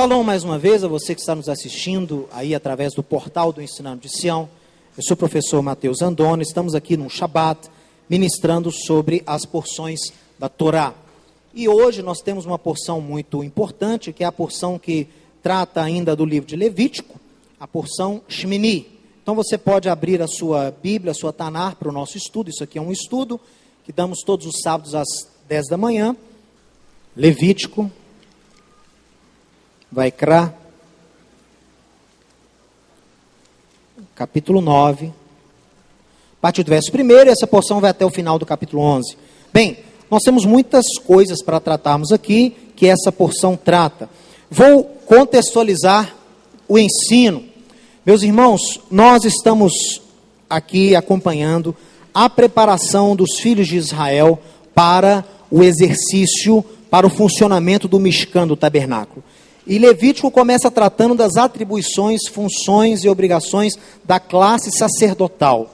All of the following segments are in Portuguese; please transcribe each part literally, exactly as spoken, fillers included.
Shalom mais uma vez a você que está nos assistindo aí através do portal do Ensinando de Sião. Eu sou o professor Matheus Zandona, estamos aqui no Shabbat ministrando sobre as porções da Torá. E hoje nós temos uma porção muito importante, que é a porção que trata ainda do livro de Levítico, a porção Shemini. Então você pode abrir a sua Bíblia, a sua Tanar para o nosso estudo. Isso aqui é um estudo que damos todos os sábados às dez da manhã. Levítico, Vaicrá, capítulo nove, a partir do verso primeiro, e essa porção vai até o final do capítulo onze. Bem, nós temos muitas coisas para tratarmos aqui, que essa porção trata. Vou contextualizar o ensino. Meus irmãos, nós estamos aqui acompanhando a preparação dos filhos de Israel para o exercício, para o funcionamento do Mishkan, do tabernáculo. E Levítico começa tratando das atribuições, funções e obrigações da classe sacerdotal.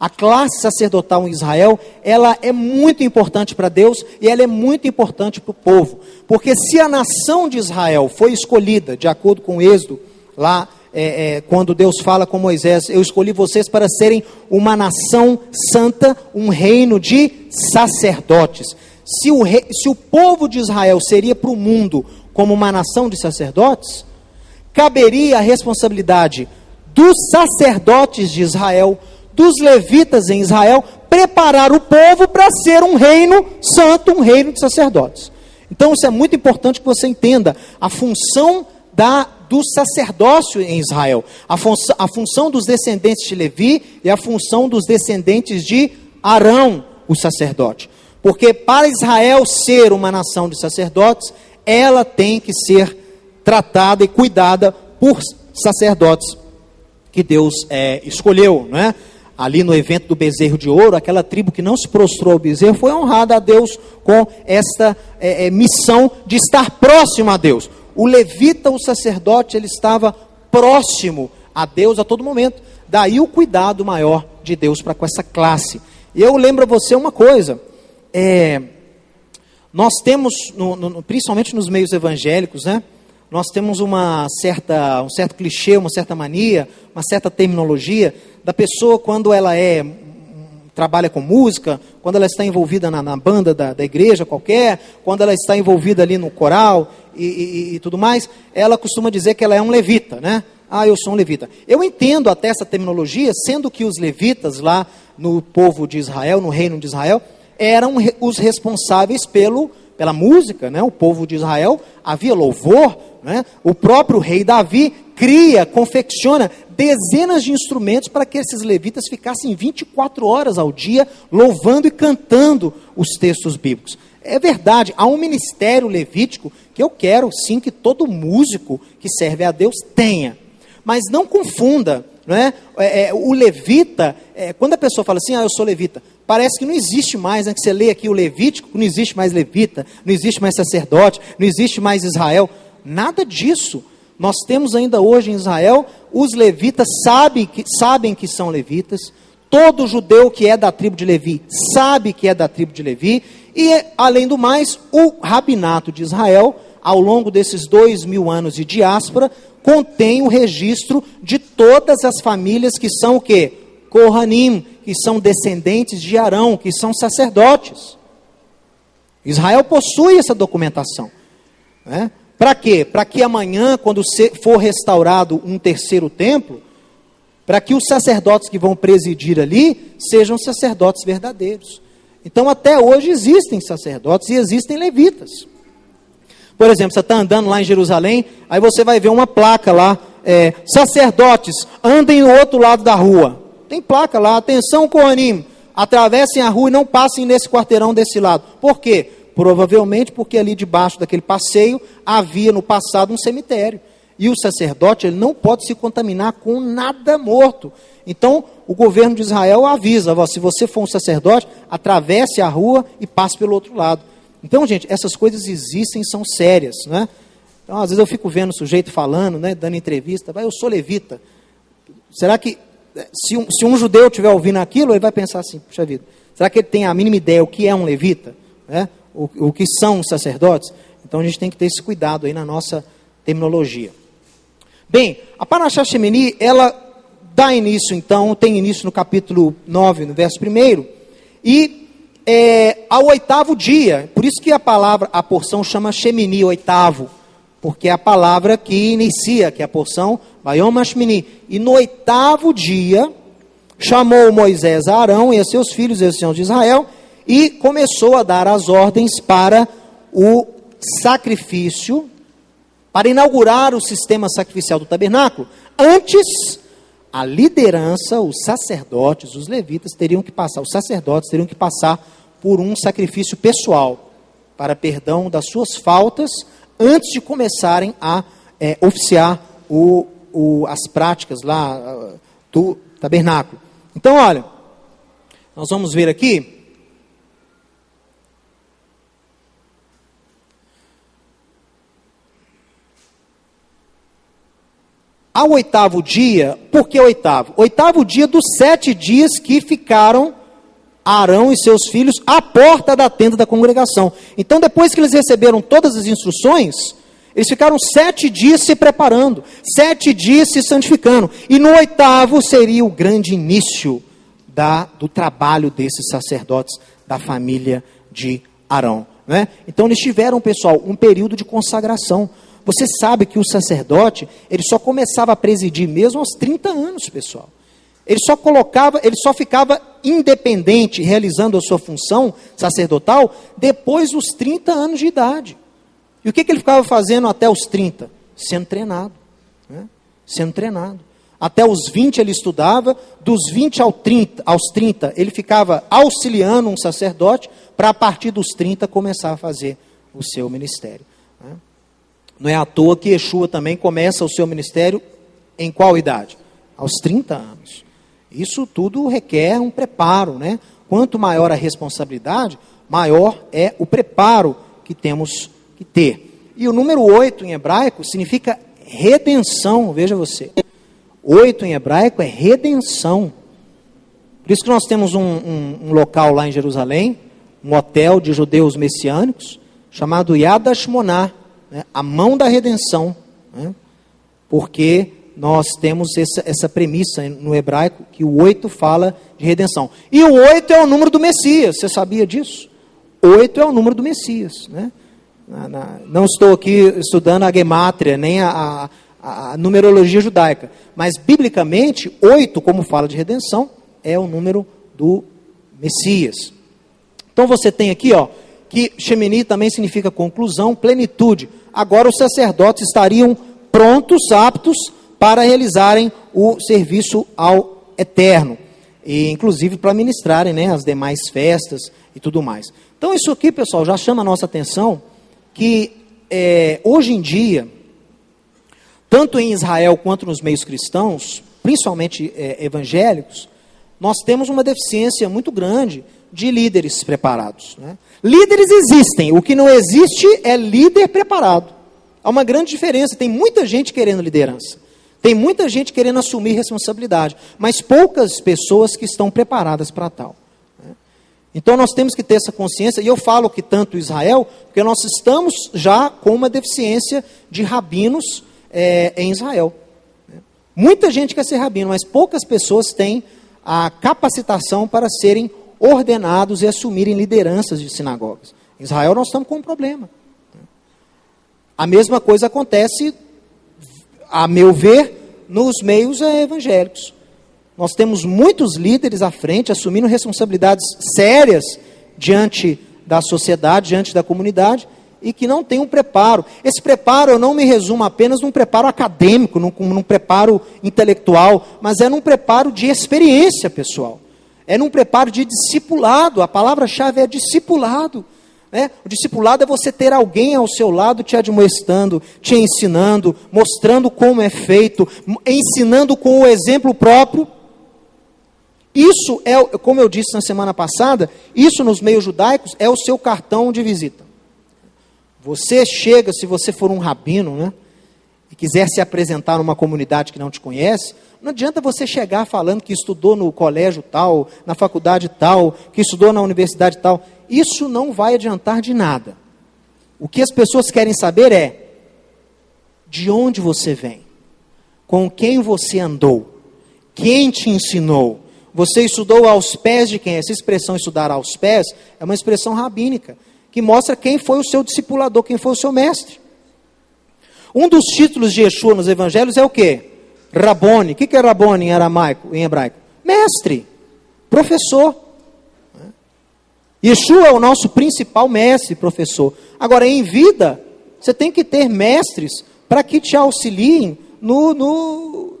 A classe sacerdotal em Israel, ela é muito importante para Deus e ela é muito importante para o povo. Porque se a nação de Israel foi escolhida, de acordo com o Êxodo, lá é, é, quando Deus fala com Moisés, eu escolhi vocês para serem uma nação santa, um reino de sacerdotes. Se o, rei, se o povo de Israel seria para o mundo como uma nação de sacerdotes, caberia a responsabilidade dos sacerdotes de Israel, dos levitas em Israel, preparar o povo para ser um reino santo, um reino de sacerdotes. Então isso é muito importante que você entenda a função da, do sacerdócio em Israel, a, fun a função dos descendentes de Levi e a função dos descendentes de Arão, o sacerdote. Porque para Israel ser uma nação de sacerdotes, ela tem que ser tratada e cuidada por sacerdotes que Deus é, escolheu, não é? Ali no evento do bezerro de ouro, aquela tribo que não se prostrou ao bezerro foi honrada a Deus com esta é, é, missão de estar próximo a Deus. O levita, o sacerdote, ele estava próximo a Deus a todo momento. Daí o cuidado maior de Deus para com essa classe. E eu lembro a você uma coisa. É, nós temos, no, no, principalmente nos meios evangélicos, né? Nós temos uma certa, um certo clichê, uma certa mania, uma certa terminologia da pessoa quando ela é, trabalha com música, quando ela está envolvida na, na banda da, da igreja qualquer, quando ela está envolvida ali no coral e, e, e tudo mais, ela costuma dizer que ela é um levita, né? Ah, eu sou um levita. Eu entendo até essa terminologia, sendo que os levitas lá no povo de Israel, no reino de Israel, eram os responsáveis pelo... pela música, né? O povo de Israel, havia louvor, né? O próprio rei Davi cria, confecciona dezenas de instrumentos para que esses levitas ficassem vinte e quatro horas ao dia louvando e cantando os textos bíblicos. É verdade, há um ministério levítico que eu quero sim que todo músico que serve a Deus tenha, mas não confunda, não é? É, é, o levita, é, quando a pessoa fala assim, ah, eu sou levita, parece que não existe mais, né? Que você lê aqui o Levítico, não existe mais levita, não existe mais sacerdote, não existe mais Israel. Nada disso. Nós temos ainda hoje em Israel, os levitas sabem que, sabem que são levitas. Todo judeu que é da tribo de Levi sabe que é da tribo de Levi. E, além do mais, o rabinato de Israel, ao longo desses dois mil anos de diáspora, contém o registro de todas as famílias que são o quê? Kohanim, que são descendentes de Arão, que são sacerdotes. Israel possui essa documentação. Né? Para quê? Para que amanhã, quando for restaurado um terceiro templo, para que os sacerdotes que vão presidir ali, sejam sacerdotes verdadeiros. Então, até hoje existem sacerdotes e existem levitas. Por exemplo, você está andando lá em Jerusalém, aí você vai ver uma placa lá, é, sacerdotes, andem no outro lado da rua. Tem placa lá, atenção Kohanim, atravessem a rua e não passem nesse quarteirão desse lado. Por quê? Provavelmente porque ali debaixo daquele passeio havia no passado um cemitério. E o sacerdote ele não pode se contaminar com nada morto. Então o governo de Israel avisa, se você for um sacerdote, atravesse a rua e passe pelo outro lado. Então gente, essas coisas existem, são sérias. Né? Então às vezes eu fico vendo o sujeito falando, né, dando entrevista, vai, eu sou levita. Será que... Se um, se um judeu estiver ouvindo aquilo, ele vai pensar assim, puxa vida, será que ele tem a mínima ideia o que é um levita? Né? O, o que são os sacerdotes? Então a gente tem que ter esse cuidado aí na nossa terminologia. Bem, a Parashá Shemini, ela dá início então, tem início no capítulo nove, no verso primeiro, e é, ao oitavo dia, por isso que a palavra, a porção chama Shemini, oitavo, porque é a palavra que inicia, que é a porção, Vayoma Shemini, e no oitavo dia, chamou Moisés a Arão e a seus filhos e anciãos de Israel, e começou a dar as ordens para o sacrifício, para inaugurar o sistema sacrificial do tabernáculo. Antes, a liderança, os sacerdotes, os levitas teriam que passar, os sacerdotes teriam que passar por um sacrifício pessoal, para perdão das suas faltas, antes de começarem a é, oficiar o, o, as práticas lá do tabernáculo. Então, olha, nós vamos ver aqui, ao oitavo dia, por que oitavo? Oitavo dia dos sete dias que ficaram Arão e seus filhos à porta da tenda da congregação. Então, depois que eles receberam todas as instruções, eles ficaram sete dias se preparando, sete dias se santificando. E no oitavo seria o grande início da, do trabalho desses sacerdotes da família de Arão, né? Então, eles tiveram, pessoal, um período de consagração. Você sabe que o sacerdote, ele só começava a presidir mesmo aos trinta anos, pessoal. Ele só colocava, ele só ficava independente, realizando a sua função sacerdotal, depois dos trinta anos de idade. E o que, que ele ficava fazendo até os trinta? Sendo treinado, né? Sendo treinado. Até os vinte ele estudava, dos vinte ao trinta, aos trinta ele ficava auxiliando um sacerdote, para a partir dos trinta começar a fazer o seu ministério, né? Não é à toa que Yeshua também começa o seu ministério em qual idade? Aos trinta anos. Isso tudo requer um preparo, né? Quanto maior a responsabilidade, maior é o preparo que temos que ter. E o número oito em hebraico significa redenção, veja você. oito em hebraico é redenção. Por isso que nós temos um, um, um local lá em Jerusalém, um hotel de judeus messiânicos, chamado Yad Hashmoná, a mão da redenção, né? Porque nós temos essa, essa premissa no hebraico, que o oito fala de redenção. E o oito é o número do Messias, você sabia disso? oito é o número do Messias, né? Na, na, não estou aqui estudando a gemátria, nem a, a, a numerologia judaica, mas biblicamente, oito, como fala de redenção, é o número do Messias. Então você tem aqui, ó, que Shemini também significa conclusão, plenitude. Agora os sacerdotes estariam prontos, aptos, para realizarem o serviço ao Eterno. E, inclusive, para ministrarem, né, as demais festas e tudo mais. Então, isso aqui, pessoal, já chama a nossa atenção, que é, hoje em dia, tanto em Israel quanto nos meios cristãos, principalmente é, evangélicos, nós temos uma deficiência muito grande de líderes preparados, né? Líderes existem, o que não existe é líder preparado. Há uma grande diferença, tem muita gente querendo liderança, tem muita gente querendo assumir responsabilidade, mas poucas pessoas que estão preparadas para tal, né? Então nós temos que ter essa consciência, e eu falo que tanto Israel, porque nós estamos já com uma deficiência de rabinos é, em Israel. Muita gente quer ser rabino, mas poucas pessoas têm a capacitação para serem ordenados e assumirem lideranças de sinagogas. Em Israel nós estamos com um problema. A mesma coisa acontece, a meu ver, nos meios evangélicos. Nós temos muitos líderes à frente, assumindo responsabilidades sérias diante da sociedade, diante da comunidade, e que não tem um preparo. Esse preparo eu não me resumo apenas num preparo acadêmico, num, num preparo intelectual, mas é num preparo de experiência pessoal. É num preparo de discipulado, a palavra-chave é discipulado, né? O discipulado é você ter alguém ao seu lado te admoestando, te ensinando, mostrando como é feito, ensinando com o exemplo próprio. Isso é, como eu disse na semana passada, isso nos meios judaicos é o seu cartão de visita. Você chega, se você for um rabino, né, e quiser se apresentar numa comunidade que não te conhece, não adianta você chegar falando que estudou no colégio tal, na faculdade tal, que estudou na universidade tal. Isso não vai adiantar de nada. O que as pessoas querem saber é, de onde você vem, com quem você andou, quem te ensinou. Você estudou aos pés de quem? Essa expressão estudar aos pés é uma expressão rabínica, que mostra quem foi o seu discipulador, quem foi o seu mestre. Um dos títulos de Yeshua nos evangelhos é o quê? Rabone. O que é Rabone em aramaico, em hebraico? Mestre, professor. Yeshua é o nosso principal mestre, professor. Agora, em vida, você tem que ter mestres para que te auxiliem no, no,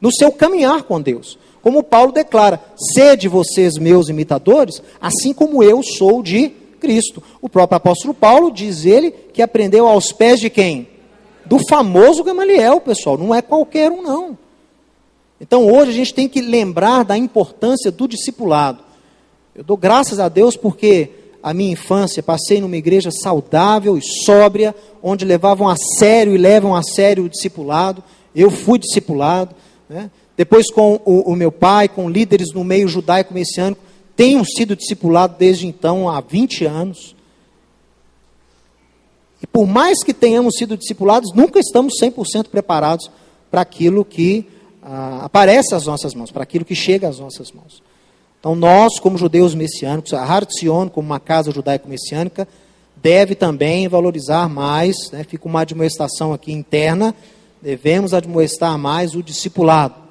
no seu caminhar com Deus. Como Paulo declara, sede vocês meus imitadores, assim como eu sou de Cristo. O próprio apóstolo Paulo diz ele que aprendeu aos pés de quem? Do famoso Gamaliel, pessoal, não é qualquer um não. Então hoje a gente tem que lembrar da importância do discipulado. Eu dou graças a Deus porque a minha infância passei numa igreja saudável e sóbria, onde levavam a sério e levam a sério o discipulado. Eu fui discipulado, né? Depois com o, o meu pai, com líderes no meio judaico-messiânico, tenho sido discipulado desde então há vinte anos. E por mais que tenhamos sido discipulados, nunca estamos cem por cento preparados para aquilo que ah, aparece às nossas mãos, para aquilo que chega às nossas mãos. Então nós, como judeus messiânicos, a Har Tzion, como uma casa judaico-messiânica, deve também valorizar mais, né? Fica uma admoestação aqui interna, devemos admoestar mais o discipulado.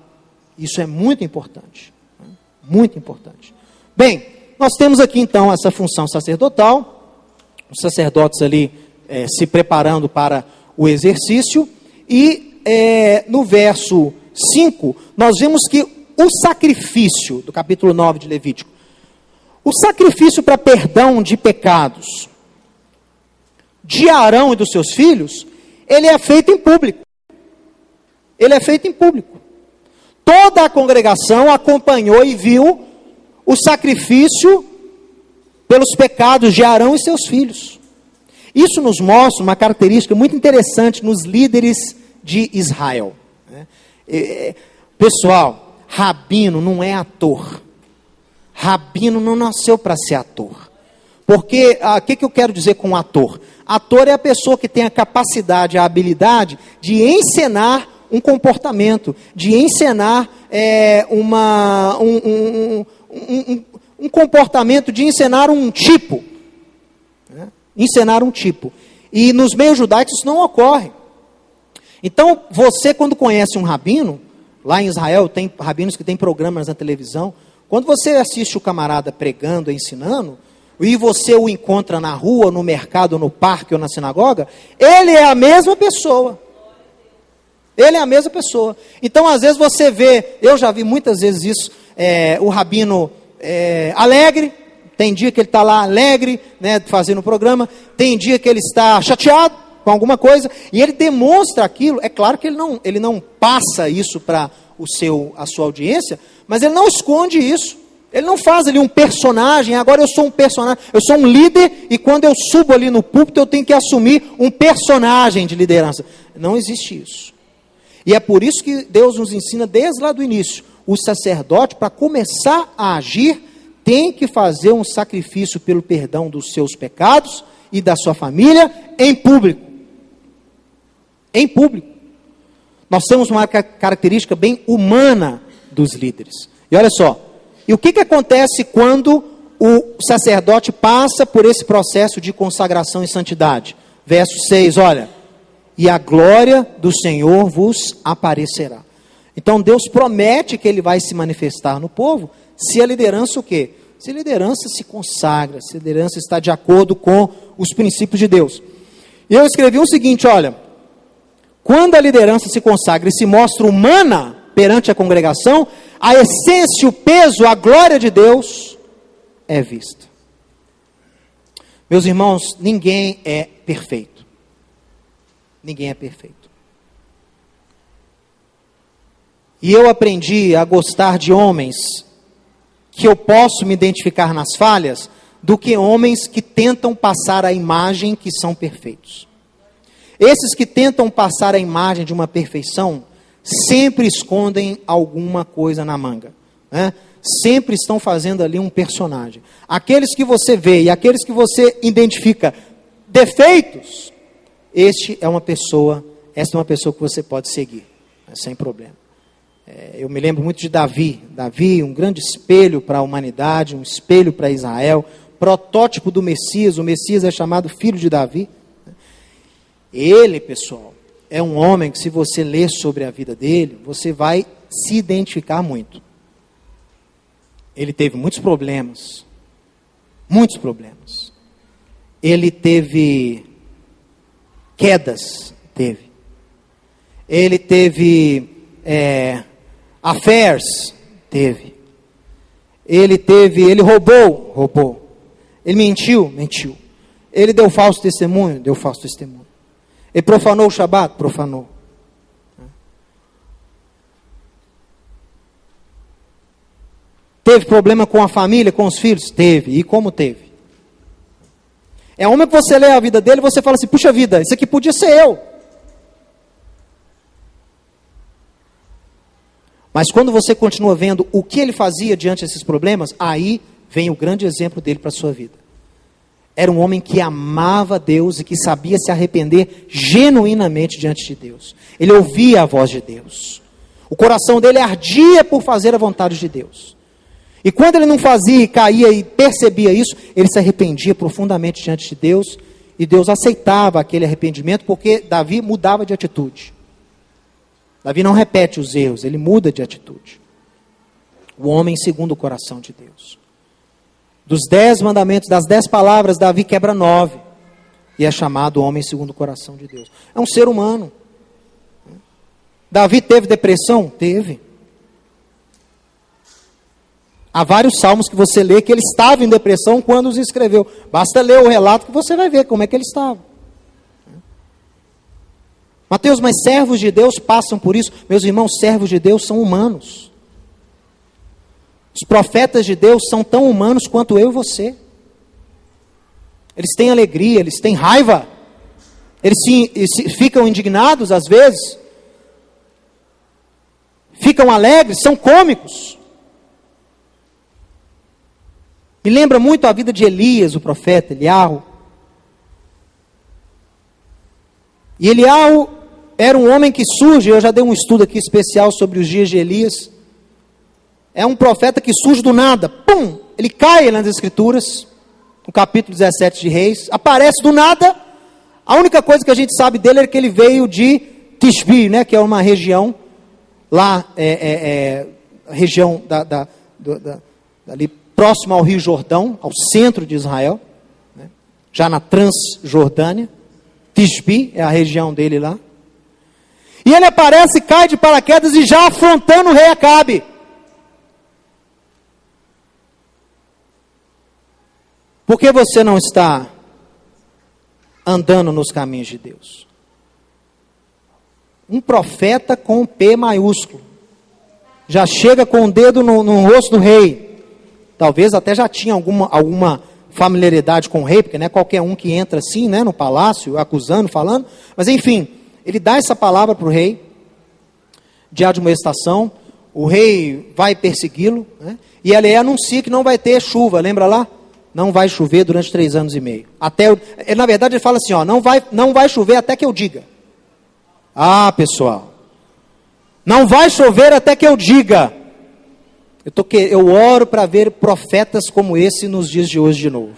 Isso é muito importante, né? Muito importante. Bem, nós temos aqui então essa função sacerdotal, os sacerdotes ali, É, se preparando para o exercício, e é, no verso cinco, nós vemos que o sacrifício, do capítulo nove de Levítico, o sacrifício para perdão de pecados de Arão e dos seus filhos, ele é feito em público. Ele é feito em público. Toda a congregação acompanhou e viu o sacrifício pelos pecados de Arão e seus filhos. Isso nos mostra uma característica muito interessante nos líderes de Israel. Pessoal, rabino não é ator. Rabino não nasceu para ser ator. Porque, o que, que eu quero dizer com ator? Ator é a pessoa que tem a capacidade, a habilidade de encenar um comportamento, de encenar é, uma, um, um, um, um, um comportamento, de encenar um tipo. Encenar um tipo. E nos meios judaicos isso não ocorre. Então, você quando conhece um rabino, lá em Israel tem rabinos que têm programas na televisão, quando você assiste o camarada pregando, ensinando, e você o encontra na rua, no mercado, no parque ou na sinagoga, ele é a mesma pessoa. Ele é a mesma pessoa. Então, às vezes você vê, eu já vi muitas vezes isso, é, o rabino é, alegre. Tem dia que ele está lá alegre, né, fazendo o programa. Tem dia que ele está chateado com alguma coisa. E ele demonstra aquilo. É claro que ele não, ele não passa isso para a sua audiência, mas ele não esconde isso. Ele não faz ali um personagem. Agora eu sou um personagem. Eu sou um líder e quando eu subo ali no púlpito, eu tenho que assumir um personagem de liderança. Não existe isso. E é por isso que Deus nos ensina desde lá do início. O sacerdote, para começar a agir, tem que fazer um sacrifício pelo perdão dos seus pecados e da sua família em público. Em público. Nós temos uma característica bem humana dos líderes. E olha só, e o que, que acontece quando o sacerdote passa por esse processo de consagração e santidade? Verso seis, olha. E a glória do Senhor vos aparecerá. Então Deus promete que Ele vai se manifestar no povo, se a liderança o quê? Se a liderança se consagra, se a liderança está de acordo com os princípios de Deus. E eu escrevi o seguinte, olha, quando a liderança se consagra e se mostra humana perante a congregação, a essência, o peso, a glória de Deus é vista. Meus irmãos, ninguém é perfeito. Ninguém é perfeito. E eu aprendi a gostar de homens que eu posso me identificar nas falhas, do que homens que tentam passar a imagem que são perfeitos. Esses que tentam passar a imagem de uma perfeição, sempre escondem alguma coisa na manga, né? Sempre estão fazendo ali um personagem. Aqueles que você vê e aqueles que você identifica defeitos, este é uma pessoa essa é uma pessoa que você pode seguir, né, sem problema. É, eu me lembro muito de Davi. Davi, um grande espelho para a humanidade, um espelho para Israel, protótipo do Messias. O Messias é chamado filho de Davi. Ele, pessoal, é um homem que, se você ler sobre a vida dele, você vai se identificar muito. Ele teve muitos problemas, muitos problemas. Ele teve quedas, teve. Ele teve é, affairs, teve. Ele teve, ele roubou, roubou. Ele mentiu, mentiu. Ele deu falso testemunho, deu falso testemunho. Ele profanou o Shabbat, profanou. Teve problema com a família, com os filhos? Teve. E como teve? É homem que você lê a vida dele e você fala assim, puxa vida, isso aqui podia ser eu. Mas quando você continua vendo o que ele fazia diante desses problemas, aí vem o grande exemplo dele para a sua vida. Era um homem que amava Deus e que sabia se arrepender genuinamente diante de Deus. Ele ouvia a voz de Deus. O coração dele ardia por fazer a vontade de Deus. E quando ele não fazia e caía e percebia isso, ele se arrependia profundamente diante de Deus, e Deus aceitava aquele arrependimento, porque Davi mudava de atitude. Davi não repete os erros, ele muda de atitude. O homem segundo o coração de Deus. Dos dez mandamentos, das dez palavras, Davi quebra nove, e é chamado homem segundo o coração de Deus. É um ser humano. Davi teve depressão? Teve. Há vários salmos que você lê que ele estava em depressão quando os escreveu. Basta ler o relato que você vai ver como é que ele estava. Mateus, mas servos de Deus passam por isso. Meus irmãos, servos de Deus são humanos. Os profetas de Deus são tão humanos quanto eu e você. Eles têm alegria, eles têm raiva. Eles se, se, ficam indignados às vezes. Ficam alegres, são cômicos. Me lembra muito a vida de Elias, o profeta, Eliahu. E Eliahu era um homem que surge, eu já dei um estudo aqui especial sobre os dias de Elias. É um profeta que surge do nada, pum, ele cai nas Escrituras, no capítulo dezessete de Reis, aparece do nada. A única coisa que a gente sabe dele é que ele veio de Tishbi, né, que é uma região, lá, é, é, é, região da, da, da, da, dali, próximo ao Rio Jordão, ao centro de Israel, né? Já na Transjordânia, Tishbi é a região dele lá, e ele aparece, cai de paraquedas e já afrontando o rei Acabe. Por que você não está andando nos caminhos de Deus? Um profeta com P maiúsculo, já chega com o dedo no, no rosto do rei. Talvez até já tinha alguma, alguma familiaridade com o rei, porque não é qualquer um que entra assim, né, no palácio, acusando, falando. Mas enfim, ele dá essa palavra para o rei, de admoestação. O rei vai persegui-lo, né, e ele anuncia que não vai ter chuva, lembra lá? Não vai chover durante três anos e meio. Até eu, ele, na verdade ele fala assim, ó, não vai, não vai chover até que eu diga. Ah, pessoal, não vai chover até que eu diga. Eu, tô que... eu oro para ver profetas como esse nos dias de hoje de novo.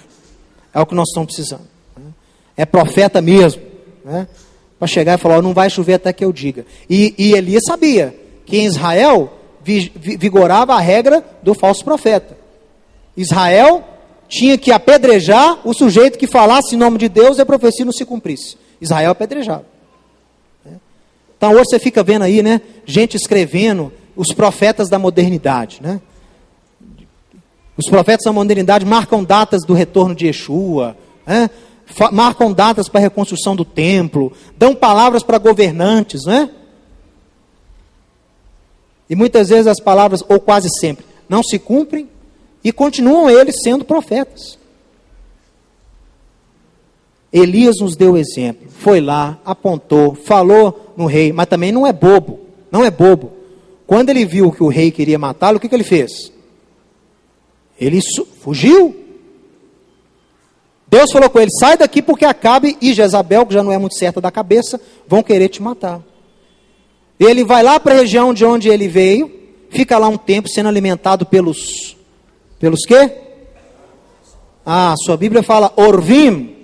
É o que nós estamos precisando. Né? É profeta mesmo. Né? Para chegar e falar, oh, não vai chover até que eu diga. E, e Elias sabia que em Israel vi, vi, vigorava a regra do falso profeta. Israel tinha que apedrejar o sujeito que falasse em nome de Deus e a profecia não se cumprisse. Israel apedrejava. Né? Então hoje você fica vendo aí, né, gente escrevendo... Os profetas da modernidade, né? Os profetas da modernidade marcam datas do retorno de Yeshua, né? Marcam datas para a reconstrução do templo, dão palavras para governantes, né? E muitas vezes as palavras, ou quase sempre, não se cumprem e continuam eles sendo profetas. Elias nos deu exemplo, foi lá, apontou, falou no rei, mas também não é bobo, não é bobo. Quando ele viu que o rei queria matá-lo, o que, que ele fez? Ele fugiu. Deus falou com ele, sai daqui porque Acabe e Jezabel, que já não é muito certa da cabeça, vão querer te matar. Ele vai lá para a região de onde ele veio, fica lá um tempo sendo alimentado pelos... Pelos quê? Ah, sua Bíblia fala Orvim,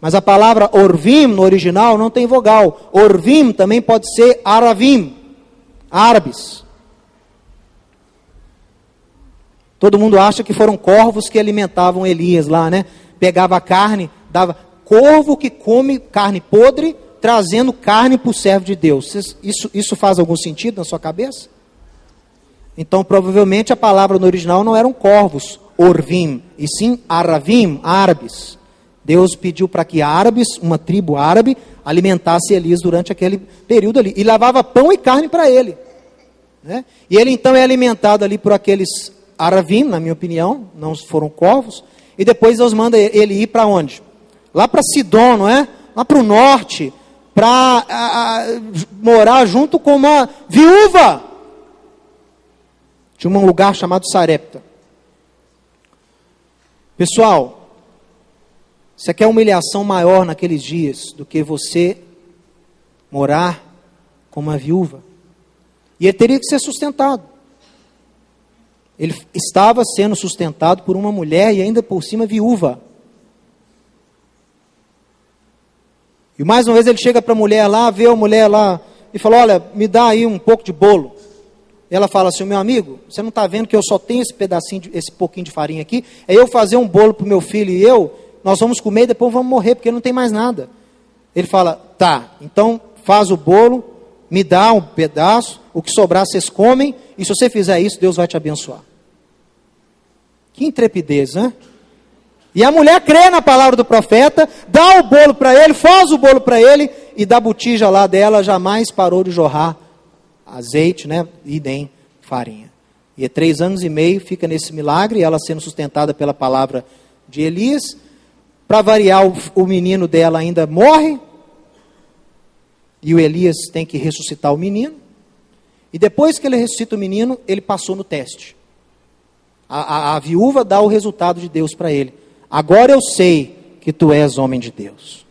mas a palavra Orvim no original não tem vogal. Orvim também pode ser aravim, árabes. Todo mundo acha que foram corvos que alimentavam Elias lá, né? Pegava a carne, dava... Corvo que come carne podre, trazendo carne para o servo de Deus. Isso, isso faz algum sentido na sua cabeça? Então, provavelmente, a palavra no original não eram corvos, orvim, e sim aravim, árabes. Deus pediu para que árabes, uma tribo árabe, alimentasse Elias durante aquele período ali. E lavava pão e carne para ele. Né? E ele, então, é alimentado ali por aqueles aravim, na minha opinião, não foram corvos. E depois Deus manda ele ir para onde? Lá para Sidom, não é? Lá para o norte, para morar junto com uma viúva de um lugar chamado Sarepta. Pessoal, você quer humilhação maior naqueles dias do que você morar com uma viúva? E ele teria que ser sustentado. Ele estava sendo sustentado por uma mulher e ainda por cima viúva. E mais uma vez ele chega para a mulher lá, vê a mulher lá e fala, olha, me dá aí um pouco de bolo. Ela fala assim, meu amigo, você não está vendo que eu só tenho esse pedacinho, de, esse pouquinho de farinha aqui? É eu fazer um bolo para o meu filho e eu, nós vamos comer e depois vamos morrer, porque não tem mais nada. Ele fala, tá, então faz o bolo, me dá um pedaço, o que sobrar vocês comem, e se você fizer isso, Deus vai te abençoar. Que intrepidez, né? E a mulher crê na palavra do profeta, dá o bolo para ele, faz o bolo para ele, e da botija lá dela jamais parou de jorrar azeite, né? E nem farinha. E é três anos e meio, fica nesse milagre, ela sendo sustentada pela palavra de Elias. Para variar, o, o menino dela ainda morre, e o Elias tem que ressuscitar o menino. E depois que ele ressuscita o menino, ele passou no teste. A, a, a viúva dá o resultado de Deus para ele. Agora eu sei que tu és homem de Deus.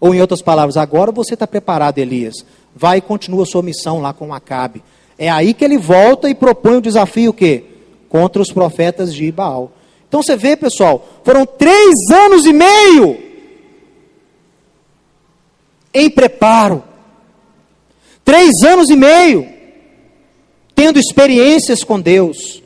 Ou em outras palavras, agora você está preparado, Elias. Vai e continua sua missão lá com Acabe. É aí que ele volta e propõe o desafio o quê? Contra os profetas de Baal. Então você vê, pessoal, foram três anos e meio em preparo. Três anos e meio tendo experiências com Deus.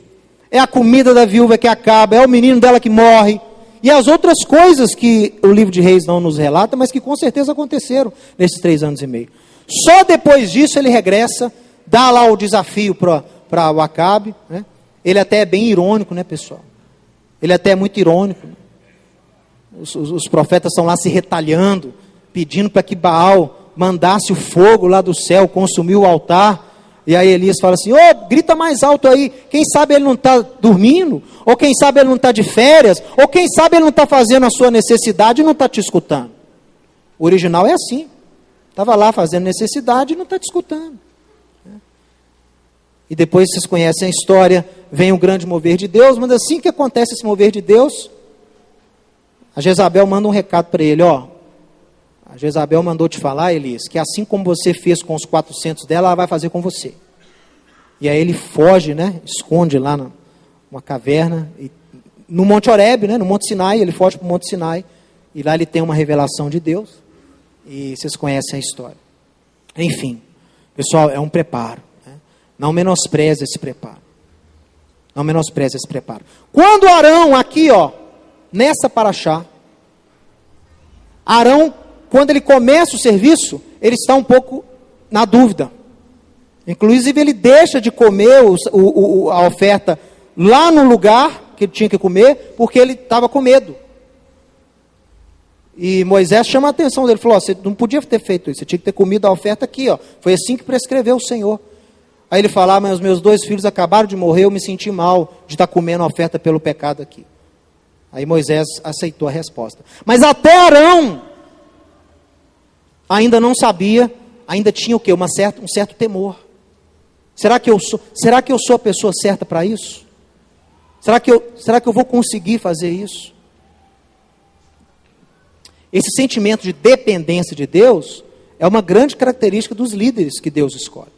É a comida da viúva que acaba, é o menino dela que morre. E as outras coisas que o livro de Reis não nos relata, mas que com certeza aconteceram nesses três anos e meio. Só depois disso ele regressa, dá lá o desafio para o Acabe, né? Ele até é bem irônico, né, pessoal? Ele até é muito irônico. Os, os, os profetas estão lá se retalhando, pedindo para que Baal mandasse o fogo lá do céu, consumir o altar. E aí Elias fala assim, ô, oh, grita mais alto aí, quem sabe ele não está dormindo, ou quem sabe ele não está de férias, ou quem sabe ele não está fazendo a sua necessidade e não está te escutando. O original é assim. Estava lá fazendo necessidade e não está te escutando. E depois vocês conhecem a história, vem o grande mover de Deus, mas assim que acontece esse mover de Deus, a Jezabel manda um recado para ele, ó, a Jezabel mandou te falar, Elias, que assim como você fez com os quatrocentos dela, ela vai fazer com você. E aí ele foge, né, esconde lá numa caverna, e, no Monte Horebe, né, no Monte Sinai, ele foge para o Monte Sinai, e lá ele tem uma revelação de Deus. E vocês conhecem a história. Enfim, pessoal, é um preparo. Né? Não menospreze esse preparo. Não menospreze esse preparo. Quando Arão, aqui, ó, nessa Parashá, Arão, quando ele começa o serviço, ele está um pouco na dúvida. Inclusive, ele deixa de comer o, o, a oferta lá no lugar que ele tinha que comer, porque ele estava com medo. E Moisés chama a atenção dele, falou, ó, você não podia ter feito isso, você tinha que ter comido a oferta aqui, ó. Foi assim que prescreveu o Senhor. Aí ele fala, ah, mas os meus dois filhos acabaram de morrer, eu me senti mal de estar comendo a oferta pelo pecado aqui. Aí Moisés aceitou a resposta. Mas até Arão ainda não sabia, ainda tinha o quê? Uma certa, um certo temor. Será que eu sou, será que eu sou a pessoa certa para isso? Será que eu, será que eu vou conseguir fazer isso? Esse sentimento de dependência de Deus é uma grande característica dos líderes que Deus escolhe.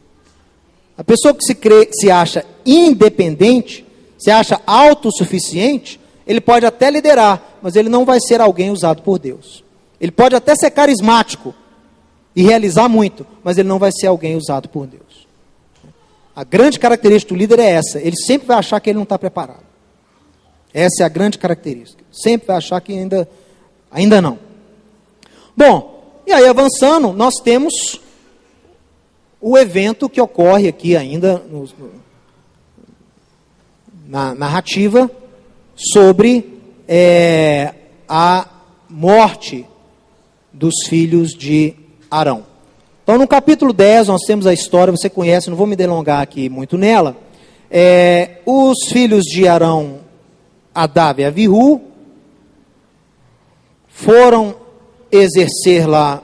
A pessoa que se, crê, se acha independente, se acha autossuficiente, ele pode até liderar, mas ele não vai ser alguém usado por Deus. Ele pode até ser carismático e realizar muito, mas ele não vai ser alguém usado por Deus. A grande característica do líder é essa, ele sempre vai achar que ele não está preparado. Essa é a grande característica, sempre vai achar que ainda, ainda não. Bom, e aí avançando, nós temos o evento que ocorre aqui ainda no, na narrativa sobre é, a morte dos filhos de Arão. Então no capítulo dez nós temos a história, você conhece, não vou me delongar aqui muito nela. É, os filhos de Arão, Nadabe e Avihu, foram exercer lá,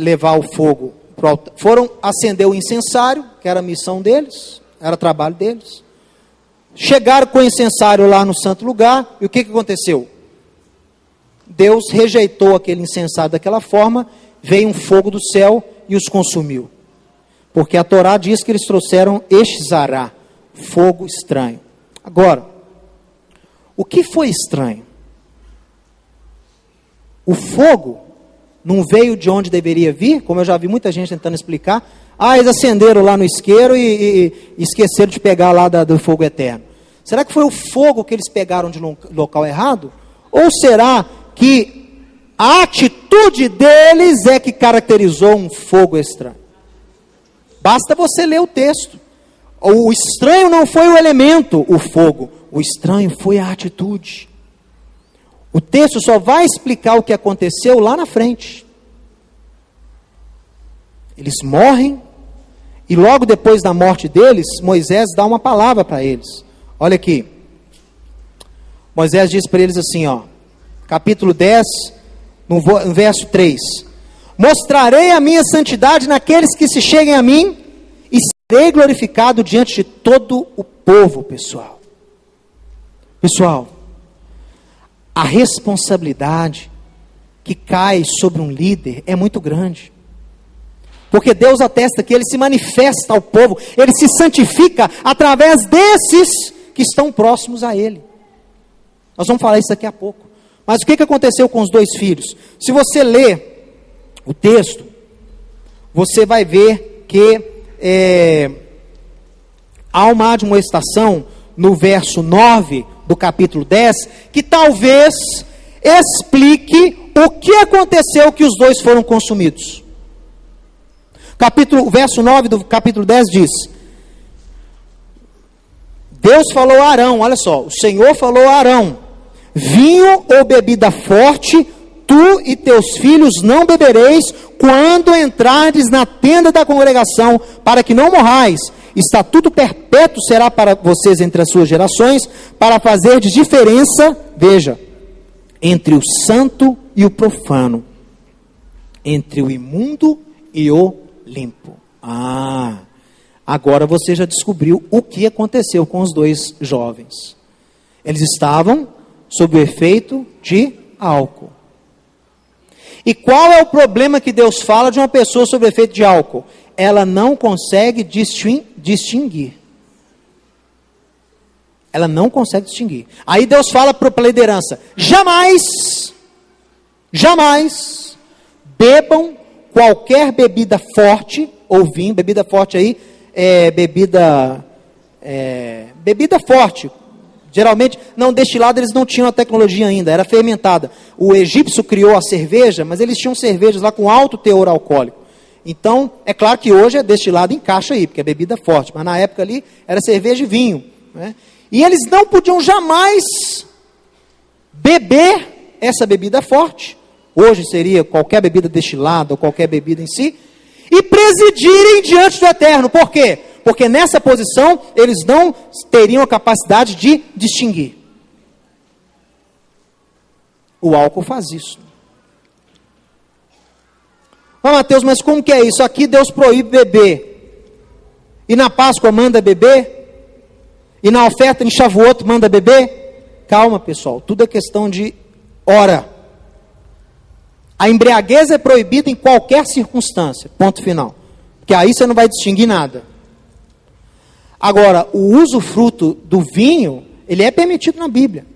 levar o fogo, pro, foram acender o incensário, que era a missão deles, era o trabalho deles. Chegaram com o incensário lá no santo lugar, e o que, que aconteceu? Deus rejeitou aquele incensário daquela forma, veio um fogo do céu e os consumiu. Porque a Torá diz que eles trouxeram Eshzará, fogo estranho. Agora, o que foi estranho? O fogo não veio de onde deveria vir, como eu já vi muita gente tentando explicar. Ah, eles acenderam lá no isqueiro e, e, e esqueceram de pegar lá da, do fogo eterno. Será que foi o fogo que eles pegaram de local errado? Ou será que a atitude deles é que caracterizou um fogo estranho? Basta você ler o texto. O estranho não foi o elemento, o fogo. O estranho foi a atitude. O texto só vai explicar o que aconteceu lá na frente. Eles morrem, e logo depois da morte deles, Moisés dá uma palavra para eles. Olha aqui. Moisés diz para eles assim, ó, capítulo dez, no verso três. Mostrarei a minha santidade naqueles que se cheguem a mim, e serei glorificado diante de todo o povo, pessoal. Pessoal, a responsabilidade que cai sobre um líder é muito grande. Porque Deus atesta que ele se manifesta ao povo, ele se santifica através desses que estão próximos a ele. Nós vamos falar isso daqui a pouco. Mas o que, que aconteceu com os dois filhos? Se você ler o texto, você vai ver que é, há uma admoestação no verso nove do capítulo dez, que talvez explique o que aconteceu que os dois foram consumidos. Capítulo, verso nove do capítulo dez diz, Deus falou a Arão, olha só, o Senhor falou a Arão, vinho ou bebida forte, tu e teus filhos não bebereis, quando entrardes na tenda da congregação, para que não morrais. Estatuto perpétuo será para vocês entre as suas gerações, para fazer de diferença, veja, entre o santo e o profano, entre o imundo e o limpo. Ah, agora você já descobriu o que aconteceu com os dois jovens. Eles estavam sob o efeito de álcool. E qual é o problema que Deus fala de uma pessoa sob o efeito de álcool? Ela não consegue distinguir. Ela não consegue distinguir. Aí Deus fala para a liderança, jamais, jamais, bebam qualquer bebida forte, ou vinho, bebida forte aí, é, bebida, é, bebida forte. Geralmente, não, deste lado eles não tinham a tecnologia ainda, era fermentada. O egípcio criou a cerveja, mas eles tinham cervejas lá com alto teor alcoólico. Então, é claro que hoje é destilado em caixa aí, porque é bebida forte. Mas na época ali, era cerveja e vinho. Né? E eles não podiam jamais beber essa bebida forte. Hoje seria qualquer bebida destilada, ou qualquer bebida em si. E presidirem diante do Eterno. Por quê? Porque nessa posição, eles não teriam a capacidade de distinguir. O álcool faz isso. Ah, Mateus, mas como que é isso? Aqui Deus proíbe beber. E na Páscoa manda beber? E na oferta em Shavuot manda beber? Calma, pessoal. Tudo é questão de hora. A embriaguez é proibida em qualquer circunstância. Ponto final. Porque aí você não vai distinguir nada. Agora, o usufruto do vinho, ele é permitido na Bíblia.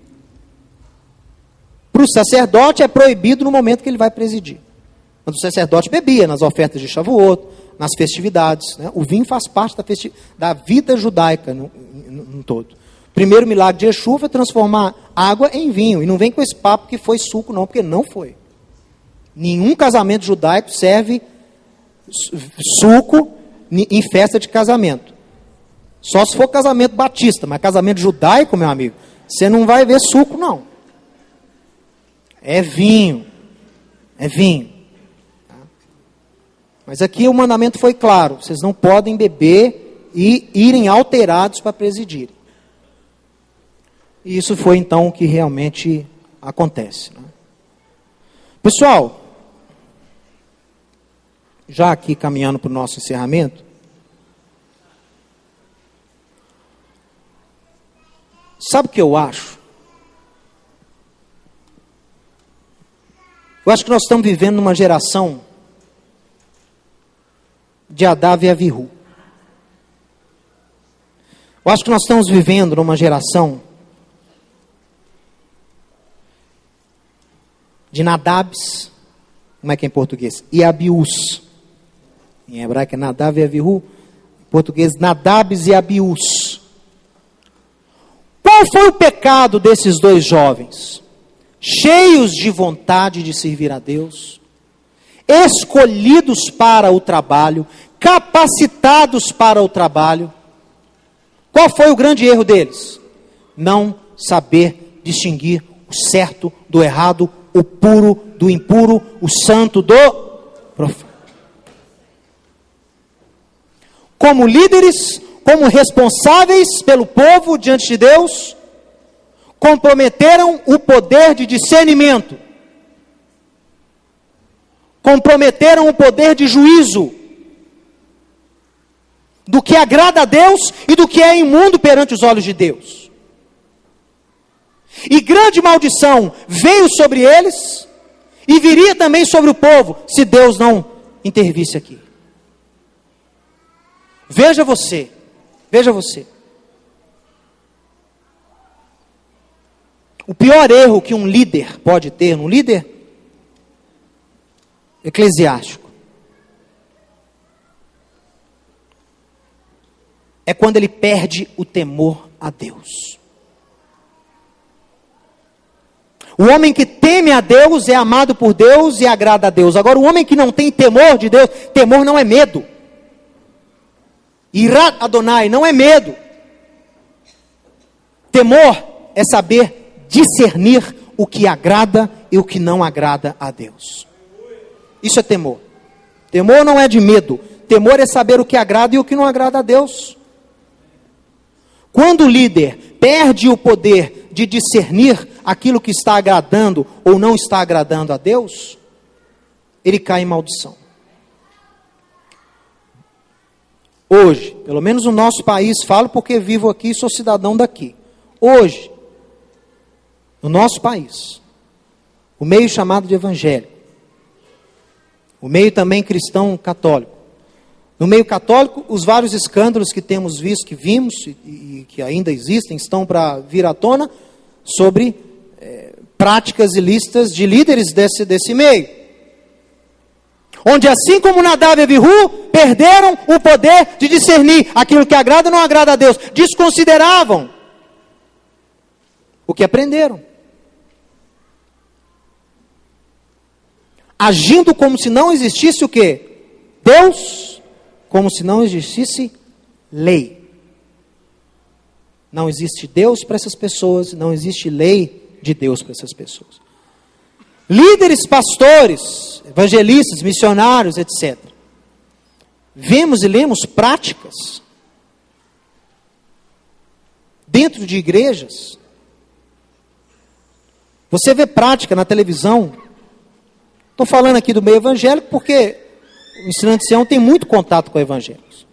Para o sacerdote é proibido no momento que ele vai presidir. Quando o sacerdote bebia, nas ofertas de Shavuot, nas festividades, né? O vinho faz parte da, da vida judaica no, no, no todo. O primeiro milagre de Yeshua é transformar água em vinho. E não vem com esse papo que foi suco não, porque não foi. Nenhum casamento judaico serve suco em festa de casamento. Só se for casamento batista, mas casamento judaico, meu amigo, você não vai ver suco não. É vinho. É vinho. Mas aqui o mandamento foi claro. Vocês não podem beber e irem alterados para presidirem. E isso foi então o que realmente acontece. Né? Pessoal, já aqui caminhando para o nosso encerramento, sabe o que eu acho? Eu acho que nós estamos vivendo numa geração de Nadabe e Avihu. Eu acho que nós estamos vivendo numa geração de Nadabes, como é que é em português? E Abiús. Em hebraico é Nadabe e Avihu. Em português, Nadabes e Abiús. Qual foi o pecado desses dois jovens? Cheios de vontade de servir a Deus, escolhidos para o trabalho, capacitados para o trabalho. Qual foi o grande erro deles? Não saber distinguir o certo do errado, o puro do impuro, o santo do profano. Como líderes, como responsáveis pelo povo diante de Deus, comprometeram o poder de discernimento, comprometeram o poder de juízo, do que agrada a Deus e do que é imundo perante os olhos de Deus. E grande maldição veio sobre eles e viria também sobre o povo, se Deus não intervisse aqui. Veja você, veja você. O pior erro que um líder pode ter, um líder eclesiástico, é quando ele perde o temor a Deus. O homem que teme a Deus é amado por Deus e agrada a Deus. Agora, o homem que não tem temor de Deus, temor não é medo. Irat Adonai não é medo. Temor é saber discernir o que agrada e o que não agrada a Deus. Isso é temor. Temor não é de medo. Temor é saber o que agrada e o que não agrada a Deus. Quando o líder perde o poder de discernir aquilo que está agradando ou não está agradando a Deus, ele cai em maldição. Hoje, pelo menos no nosso país, falo porque vivo aqui e sou cidadão daqui. Hoje, no nosso país, o meio chamado de evangélico, o meio também cristão católico, no meio católico, os vários escândalos que temos visto, que vimos e, e que ainda existem, estão para vir à tona, sobre eh, práticas ilícitas de líderes desse, desse meio. Onde assim como Nadabe e Avihu, perderam o poder de discernir aquilo que agrada ou não agrada a Deus. Desconsideravam o que aprenderam. Agindo como se não existisse o quê? Deus, como se não existisse lei. Não existe Deus para essas pessoas, não existe lei de Deus para essas pessoas. Líderes, pastores, evangelistas, missionários, etcétera. Vemos e lemos práticas dentro de igrejas. Você vê prática na televisão. Estou falando aqui do meio evangélico porque o Ensinando de Sião tem muito contato com evangélicos.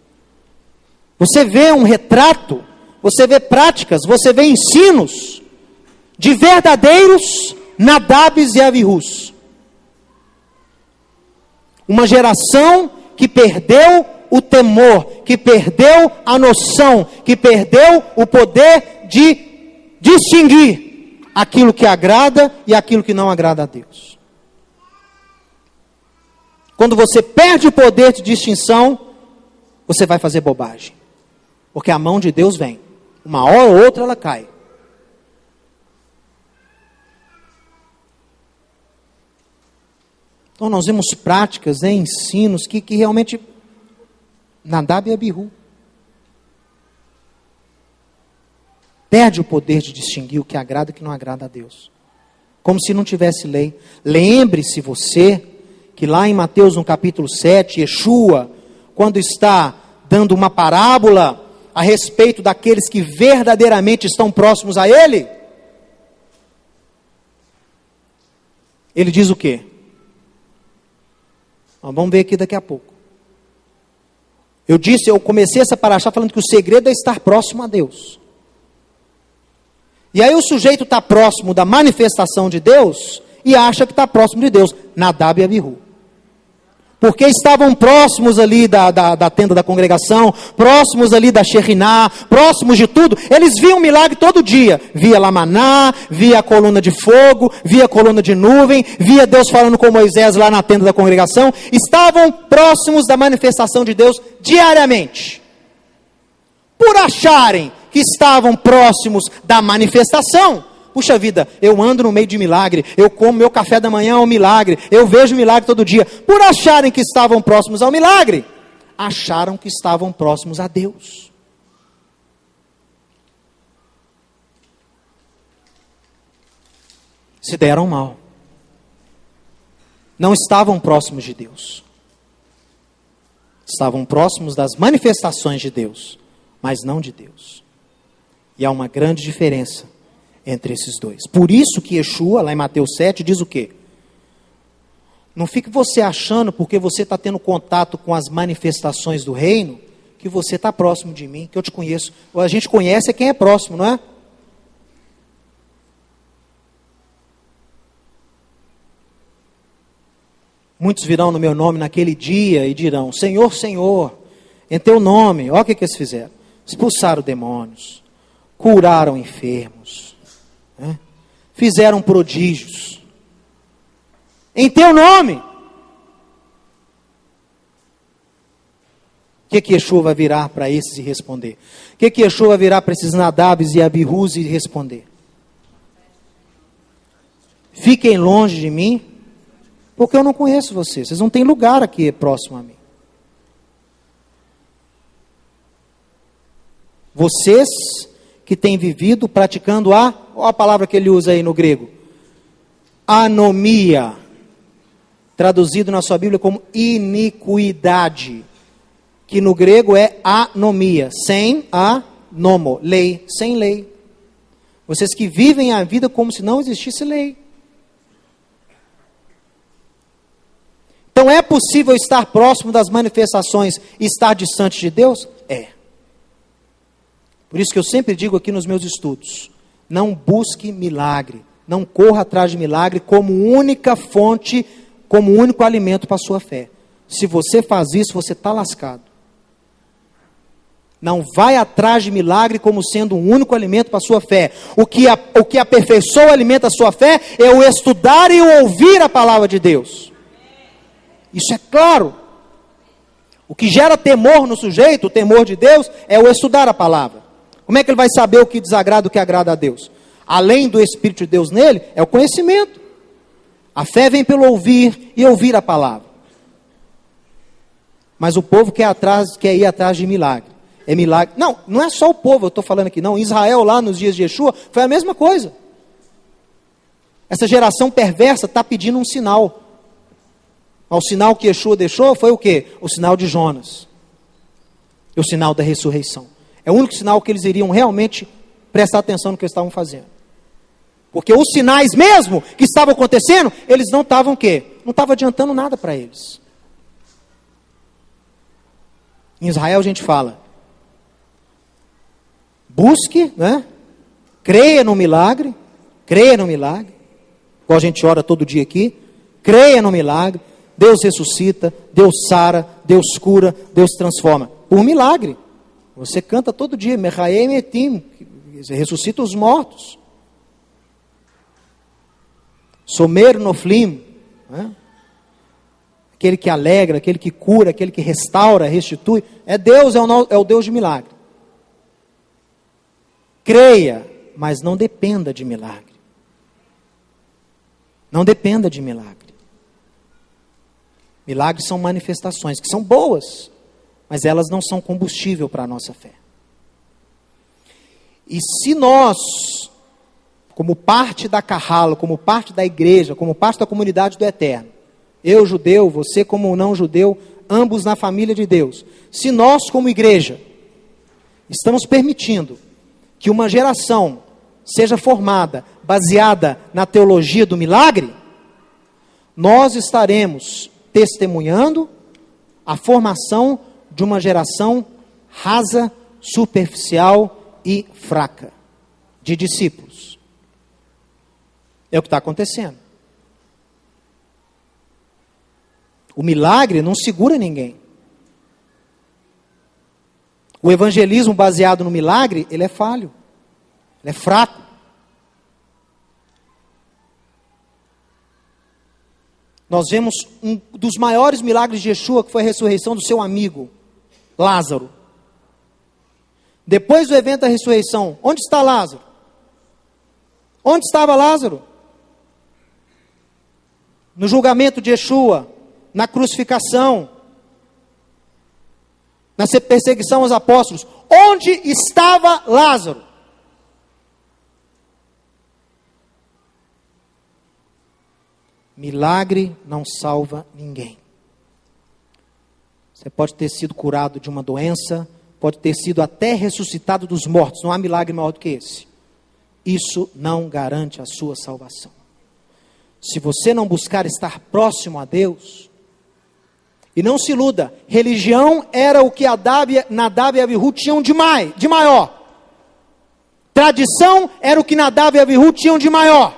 Você vê um retrato, você vê práticas, você vê ensinos de verdadeiros Nadabes e Avihus. Uma geração que perdeu o temor, que perdeu a noção, que perdeu o poder de distinguir aquilo que agrada e aquilo que não agrada a Deus. Quando você perde o poder de distinção, você vai fazer bobagem. Porque a mão de Deus vem. Uma hora ou outra ela cai. Então nós vemos práticas, né, ensinos que, que realmente... Nadabe e Abihu. Perde o poder de distinguir o que agrada e o que não agrada a Deus. Como se não tivesse lei. Lembre-se você que lá em Mateus no capítulo sete, Yeshua, quando está dando uma parábola a respeito daqueles que verdadeiramente estão próximos a Ele, Ele diz o quê? Nós vamos ver aqui daqui a pouco. Eu disse, eu comecei essa Parashá falando que o segredo é estar próximo a Deus. E aí o sujeito está próximo da manifestação de Deus e acha que está próximo de Deus. Nadabe e Abihu. Porque estavam próximos ali da, da, da tenda da congregação, próximos ali da Shechiná, próximos de tudo. Eles viam milagre todo dia. Via lá maná, via a coluna de fogo, via a coluna de nuvem, via Deus falando com Moisés lá na tenda da congregação. Estavam próximos da manifestação de Deus diariamente. Por acharem que estavam próximos da manifestação, puxa vida, eu ando no meio de milagre, eu como meu café da manhã é um milagre, eu vejo milagre todo dia. Por acharem que estavam próximos ao milagre, acharam que estavam próximos a Deus. Se deram mal. Não estavam próximos de Deus. Estavam próximos das manifestações de Deus, mas não de Deus. E há uma grande diferença entre esses dois. Por isso que Yeshua, lá em Mateus sete, diz o quê? Não fique você achando, porque você está tendo contato com as manifestações do reino, que você está próximo de mim, que eu te conheço. A gente conhece quem é próximo, não é? Muitos virão no meu nome naquele dia e dirão, Senhor, Senhor, em teu nome. Olha o que, que eles fizeram. Expulsaram demônios, curaram enfermos, né? Fizeram prodígios, em teu nome. O que que Yeshua vai virar para esses e responder? O que que Yeshua vai virar para esses Nadabes e Abihus e responder? Fiquem longe de mim, porque eu não conheço vocês, vocês não têm lugar aqui próximo a mim. Vocês que têm vivido praticando a, olha a palavra que ele usa aí no grego, anomia, traduzido na sua Bíblia como iniquidade, que no grego é anomia, sem a nomo, lei, sem lei. Vocês que vivem a vida como se não existisse lei. Então é possível estar próximo das manifestações e estar distante de Deus? É. Por isso que eu sempre digo aqui nos meus estudos, não busque milagre, não corra atrás de milagre como única fonte, como único alimento para a sua fé. Se você faz isso, você está lascado. Não vai atrás de milagre como sendo um único alimento para a sua fé. O que, a, o que aperfeiçoa e alimenta a sua fé é o estudar e o ouvir a palavra de Deus. Isso é claro. O que gera temor no sujeito, o temor de Deus, é o estudar a palavra. Como é que ele vai saber o que desagrada e o que agrada a Deus? Além do Espírito de Deus nele, é o conhecimento. A fé vem pelo ouvir e ouvir a palavra. Mas o povo quer, atrás, quer ir atrás de milagre. É milagre. Não, não é só o povo, eu estou falando aqui não. Israel lá nos dias de Yeshua foi a mesma coisa. Essa geração perversa está pedindo um sinal. Mas o sinal que Yeshua deixou foi o quê? O sinal de Jonas. O sinal da ressurreição. É o único sinal que eles iriam realmente prestar atenção no que eles estavam fazendo. Porque os sinais mesmo que estavam acontecendo, eles não estavam o quê? Não estavam adiantando nada para eles. Em Israel a gente fala, busque, né? Creia no milagre, creia no milagre, igual a gente ora todo dia aqui, creia no milagre, Deus ressuscita, Deus sara, Deus cura, Deus transforma. Por milagre. Você canta todo dia, Mechaem Etim, ressuscita os mortos. Somer Noflim, né? Aquele que alegra, aquele que cura, aquele que restaura, restitui. É Deus, é o, é o Deus de milagre. Creia, mas não dependa de milagre. Não dependa de milagre. Milagres são manifestações que são boas, mas elas não são combustível para a nossa fé. E se nós, como parte da Carrala, como parte da igreja, como parte da comunidade do Eterno, eu judeu, você como não judeu, ambos na família de Deus, se nós como igreja estamos permitindo que uma geração seja formada, baseada na teologia do milagre, nós estaremos testemunhando a formação de uma geração rasa, superficial e fraca de discípulos. É o que está acontecendo. O milagre não segura ninguém. O evangelismo baseado no milagre, ele é falho, ele é fraco. Nós vemos um dos maiores milagres de Yeshua, que foi a ressurreição do seu amigo, Lázaro. Depois do evento da ressurreição, onde está Lázaro? Onde estava Lázaro? No julgamento de Yeshua, na crucificação, na perseguição aos apóstolos. Onde estava Lázaro? Milagre não salva ninguém. Você pode ter sido curado de uma doença, pode ter sido até ressuscitado dos mortos, não há milagre maior do que esse. Isso não garante a sua salvação. Se você não buscar estar próximo a Deus, e não se iluda, religião era o que Nadabe e Avihu tinham de, mai, de maior. Tradição era o que Nadabe e Avihu tinham de maior.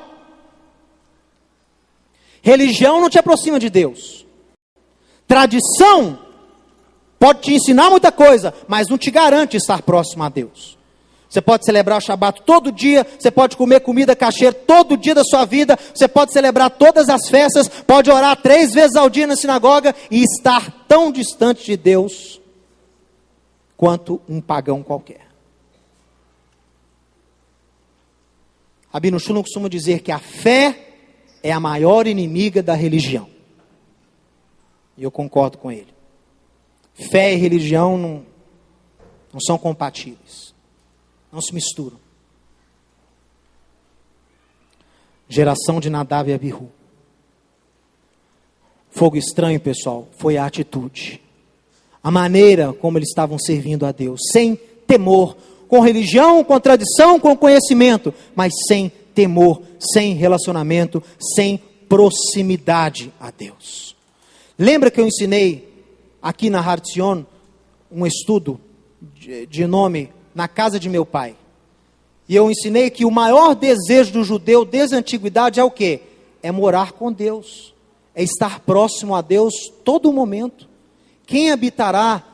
Religião não te aproxima de Deus. Tradição pode te ensinar muita coisa, mas não te garante estar próximo a Deus. Você pode celebrar o Shabbat todo dia, você pode comer comida caseira todo dia da sua vida, você pode celebrar todas as festas, pode orar três vezes ao dia na sinagoga e estar tão distante de Deus quanto um pagão qualquer. Rabino Shulman costuma dizer que a fé é a maior inimiga da religião. E eu concordo com ele. Fé e religião não, não são compatíveis. Não se misturam. Geração de Nadabe e Abihu. Fogo estranho, pessoal, foi a atitude. A maneira como eles estavam servindo a Deus. Sem temor. Com religião, com tradição, com conhecimento. Mas sem temor. Temor, sem relacionamento, sem proximidade a Deus. Lembra que eu ensinei aqui na Hartzion um estudo de, de nome Na Casa de Meu Pai? E eu ensinei que o maior desejo do judeu desde a antiguidade é o quê? É morar com Deus, é estar próximo a Deus todo momento. Quem habitará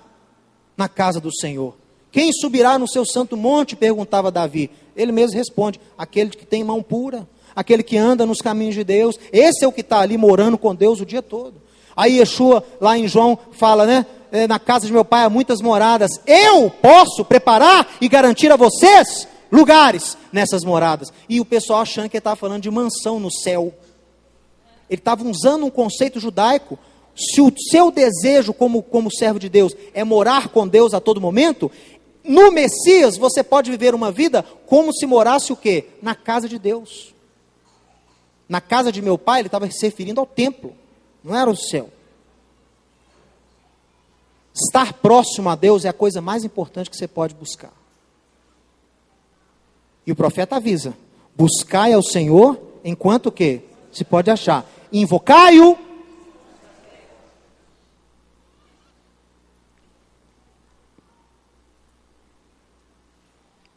na casa do Senhor? Quem subirá no seu santo monte? Perguntava Davi. Ele mesmo responde, aquele que tem mão pura, aquele que anda nos caminhos de Deus, esse é o que está ali morando com Deus o dia todo. Aí Yeshua, lá em João, fala, né, na casa de meu pai há muitas moradas, eu posso preparar e garantir a vocês lugares nessas moradas. E o pessoal achando que ele estava falando de mansão no céu. Ele estava usando um conceito judaico. Se o seu desejo como, como servo de Deus é morar com Deus a todo momento, no Messias, você pode viver uma vida como se morasse o quê? Na casa de Deus. Na casa de meu pai, ele estava se referindo ao templo. Não era o céu. Estar próximo a Deus é a coisa mais importante que você pode buscar. E o profeta avisa. Buscai ao Senhor, enquanto o quê? Se pode achar. Invocai-o.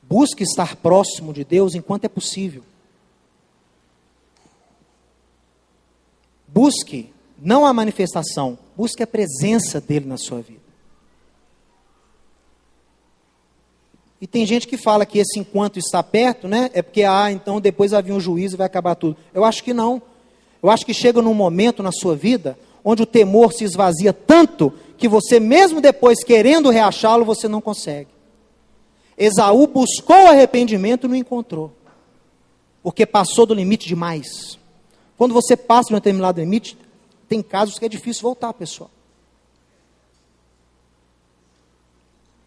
Busque estar próximo de Deus enquanto é possível. Busque não a manifestação, busque a presença dele na sua vida. E tem gente que fala que esse enquanto está perto, né, é porque, ah, então depois vai vir um juízo e vai acabar tudo. Eu acho que não. Eu acho que chega num momento na sua vida, onde o temor se esvazia tanto, que você mesmo depois querendo reachá-lo, você não consegue. Esaú buscou arrependimento e não encontrou, porque passou do limite demais. Quando você passa de um determinado limite, tem casos que é difícil voltar, pessoal.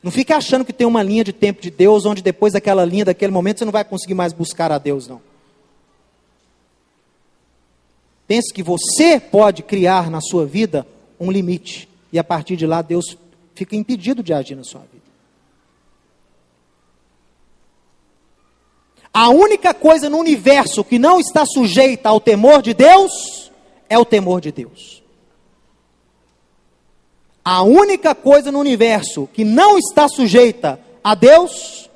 Não fica achando que tem uma linha de tempo de Deus, onde depois daquela linha, daquele momento, você não vai conseguir mais buscar a Deus, não. Pense que você pode criar na sua vida um limite. E a partir de lá, Deus fica impedido de agir na sua vida. A única coisa no universo que não está sujeita ao temor de Deus, é o temor de Deus. A única coisa no universo que não está sujeita a Deus,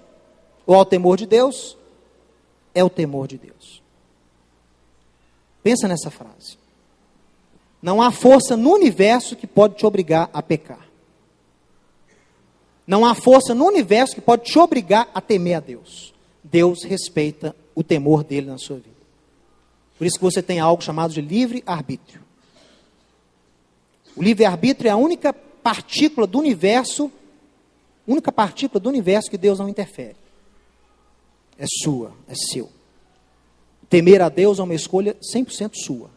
ou ao temor de Deus, é o temor de Deus. Pensa nessa frase. Não há força no universo que pode te obrigar a pecar. Não há força no universo que pode te obrigar a temer a Deus. Deus respeita o temor dele na sua vida. Por isso que você tem algo chamado de livre-arbítrio. O livre-arbítrio é a única partícula do universo, única partícula do universo que Deus não interfere. É sua, é seu. Temer a Deus é uma escolha cem por cento sua.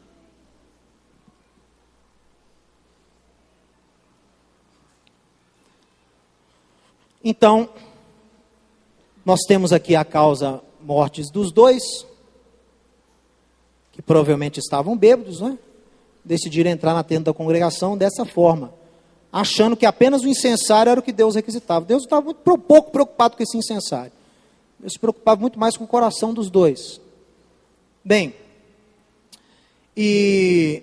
Então, nós temos aqui a causa mortes dos dois, que provavelmente estavam bêbados, né? Decidiram entrar na tenda da congregação dessa forma, achando que apenas o incensário era o que Deus requisitava. Deus estava muito pouco preocupado com esse incensário. Deus se preocupava muito mais com o coração dos dois. Bem, e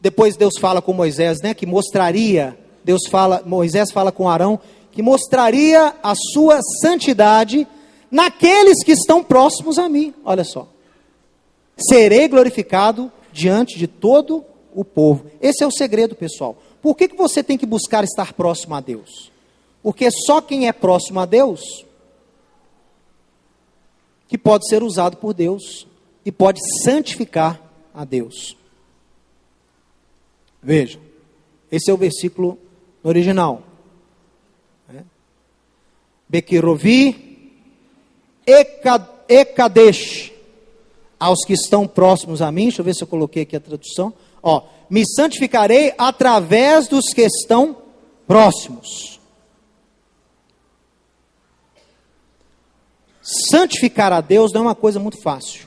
depois Deus fala com Moisés, né, que mostraria, Deus fala, Moisés fala com Arão, que mostraria a sua santidade naqueles que estão próximos a mim. Olha só. Serei glorificado diante de todo o povo. Esse é o segredo, pessoal. Por que que você tem que buscar estar próximo a Deus? Porque só quem é próximo a Deus, que pode ser usado por Deus, e pode santificar a Deus. Veja, esse é o versículo original. Bekirovi, ekadesh, aos que estão próximos a mim, deixa eu ver se eu coloquei aqui a tradução, ó, me santificarei através dos que estão próximos. Santificar a Deus não é uma coisa muito fácil.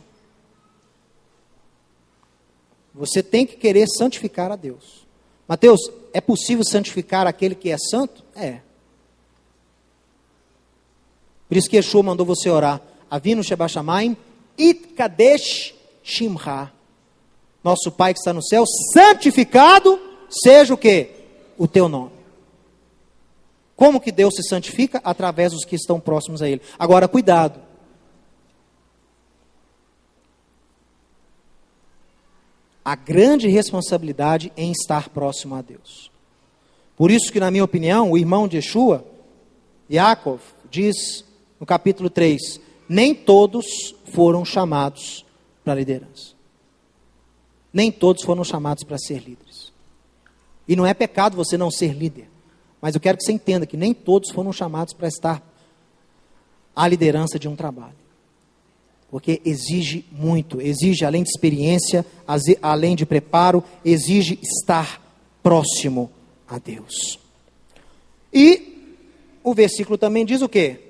Você tem que querer santificar a Deus. Mateus, é possível santificar aquele que é santo? É. Por isso que Yeshua mandou você orar. Avinu Sheba Shamayim, Itkadesh Shimha. Nosso Pai que está no céu, santificado seja o quê? O teu nome. Como que Deus se santifica? Através dos que estão próximos a Ele. Agora, cuidado. A grande responsabilidade em estar próximo a Deus. Por isso que, na minha opinião, o irmão de Yeshua, Yaakov, diz no capítulo três, nem todos foram chamados para a liderança. Nem todos foram chamados para ser líderes. E não é pecado você não ser líder. Mas eu quero que você entenda que nem todos foram chamados para estar à liderança de um trabalho. Porque exige muito. Exige, além de experiência, além de preparo, exige estar próximo a Deus. E o versículo também diz o quê?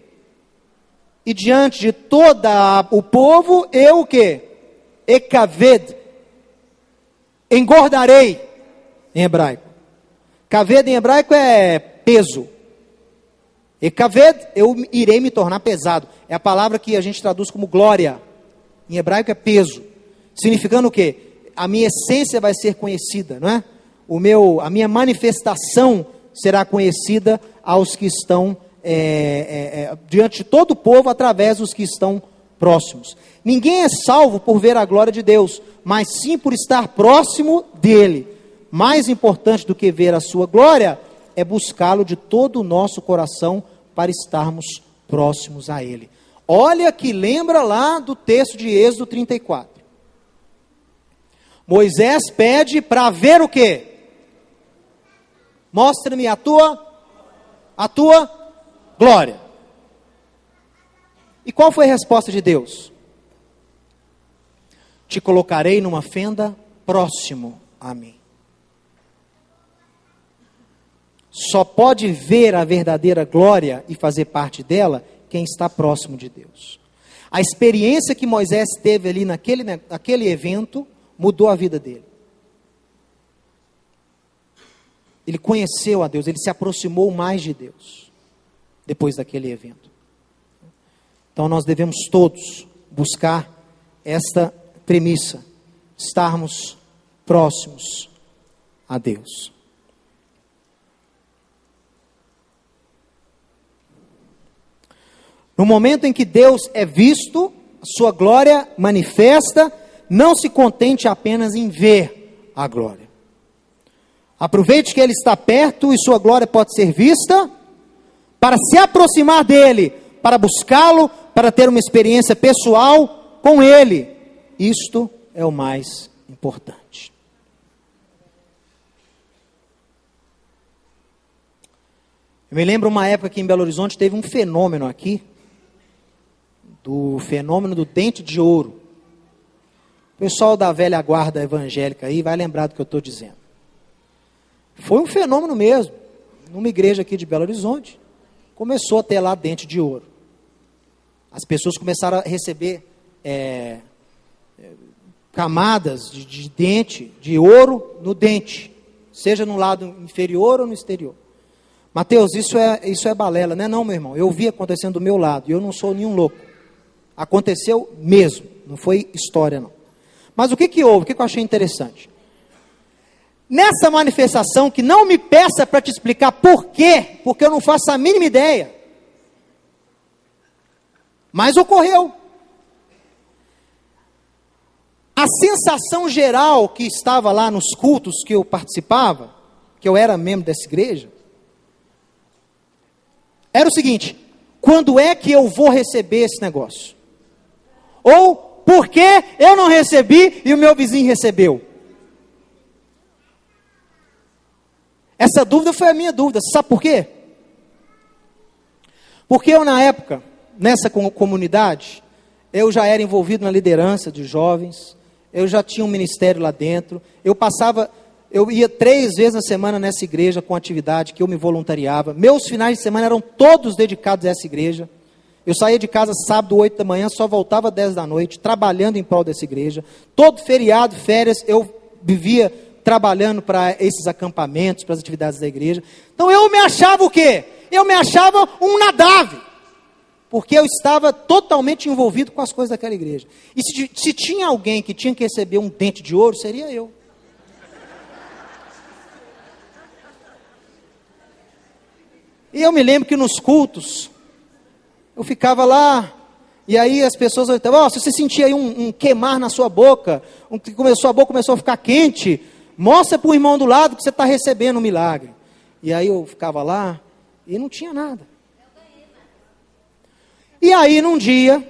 E diante de todo o povo, eu o quê? Ekaved. Engordarei, em hebraico. Kaved em hebraico é peso. Ekaved, eu irei me tornar pesado. É a palavra que a gente traduz como glória. Em hebraico é peso. Significando o quê? A minha essência vai ser conhecida, não é? O meu, a minha manifestação será conhecida aos que estão É, é, é, diante de todo o povo, através dos que estão próximos. Ninguém é salvo por ver a glória de Deus, mas sim por estar próximo dele. mais importante do que ver a sua glória, é buscá-lo de todo o nosso coração para estarmos próximos a ele. Olha que lembra lá do texto de Êxodo trinta e quatro. Moisés pede para ver o quê? Mostra-me a tua, a tua glória. E qual foi a resposta de Deus? Te colocarei numa fenda próximo a mim. Só pode ver a verdadeira glória e fazer parte dela quem está próximo de Deus. A experiência que Moisés teve ali naquele, naquele evento mudou a vida dele. Ele conheceu a Deus, ele se aproximou mais de Deus depois daquele evento. Então nós devemos todos buscar esta premissa, estarmos próximos a Deus. No momento em que Deus é visto, sua glória manifesta, não se contente apenas em ver a glória. Aproveite que ele está perto e sua glória pode ser vista, para se aproximar dele, para buscá-lo, para ter uma experiência pessoal com ele. Isto é o mais importante. Eu me lembro uma época que em Belo Horizonte teve um fenômeno aqui, do fenômeno do dente de ouro. O pessoal da velha guarda evangélica aí vai lembrar do que eu estou dizendo. Foi um fenômeno mesmo. Numa igreja aqui de Belo Horizonte, começou a ter lá dente de ouro. As pessoas começaram a receber é, camadas de, de dente, de ouro no dente, seja no lado inferior ou no exterior. Mateus, isso é, isso é balela, né? Não, meu irmão, eu vi acontecendo do meu lado, e eu não sou nenhum louco. Aconteceu mesmo, não foi história não. Mas o que que houve? O que que eu achei interessante? Nessa manifestação, que não me peça para te explicar por quê, porque eu não faço a mínima ideia, mas ocorreu. A sensação geral que estava lá nos cultos que eu participava, que eu era membro dessa igreja, era o seguinte: quando é que eu vou receber esse negócio? Ou, por que eu não recebi e o meu vizinho recebeu? Essa dúvida foi a minha dúvida, sabe por quê? Porque eu na época, nessa comunidade, eu já era envolvido na liderança de jovens, eu já tinha um ministério lá dentro, eu passava, eu ia três vezes na semana nessa igreja com atividade que eu me voluntariava, meus finais de semana eram todos dedicados a essa igreja, eu saía de casa sábado, oito da manhã, só voltava às dez da noite, trabalhando em prol dessa igreja, todo feriado, férias, eu vivia trabalhando para esses acampamentos, para as atividades da igreja. Então eu me achava o quê? Eu me achava um Nadabe, porque eu estava totalmente envolvido com as coisas daquela igreja. E se, se tinha alguém que tinha que receber um dente de ouro, seria eu. E eu me lembro que nos cultos, eu ficava lá, e aí as pessoas estavam, ó, oh, se você sentia aí um, um queimar na sua boca, um, que começou a boca, começou a ficar quente, mostra para o irmão do lado que você está recebendo um milagre. E aí eu ficava lá e não tinha nada. E aí num dia,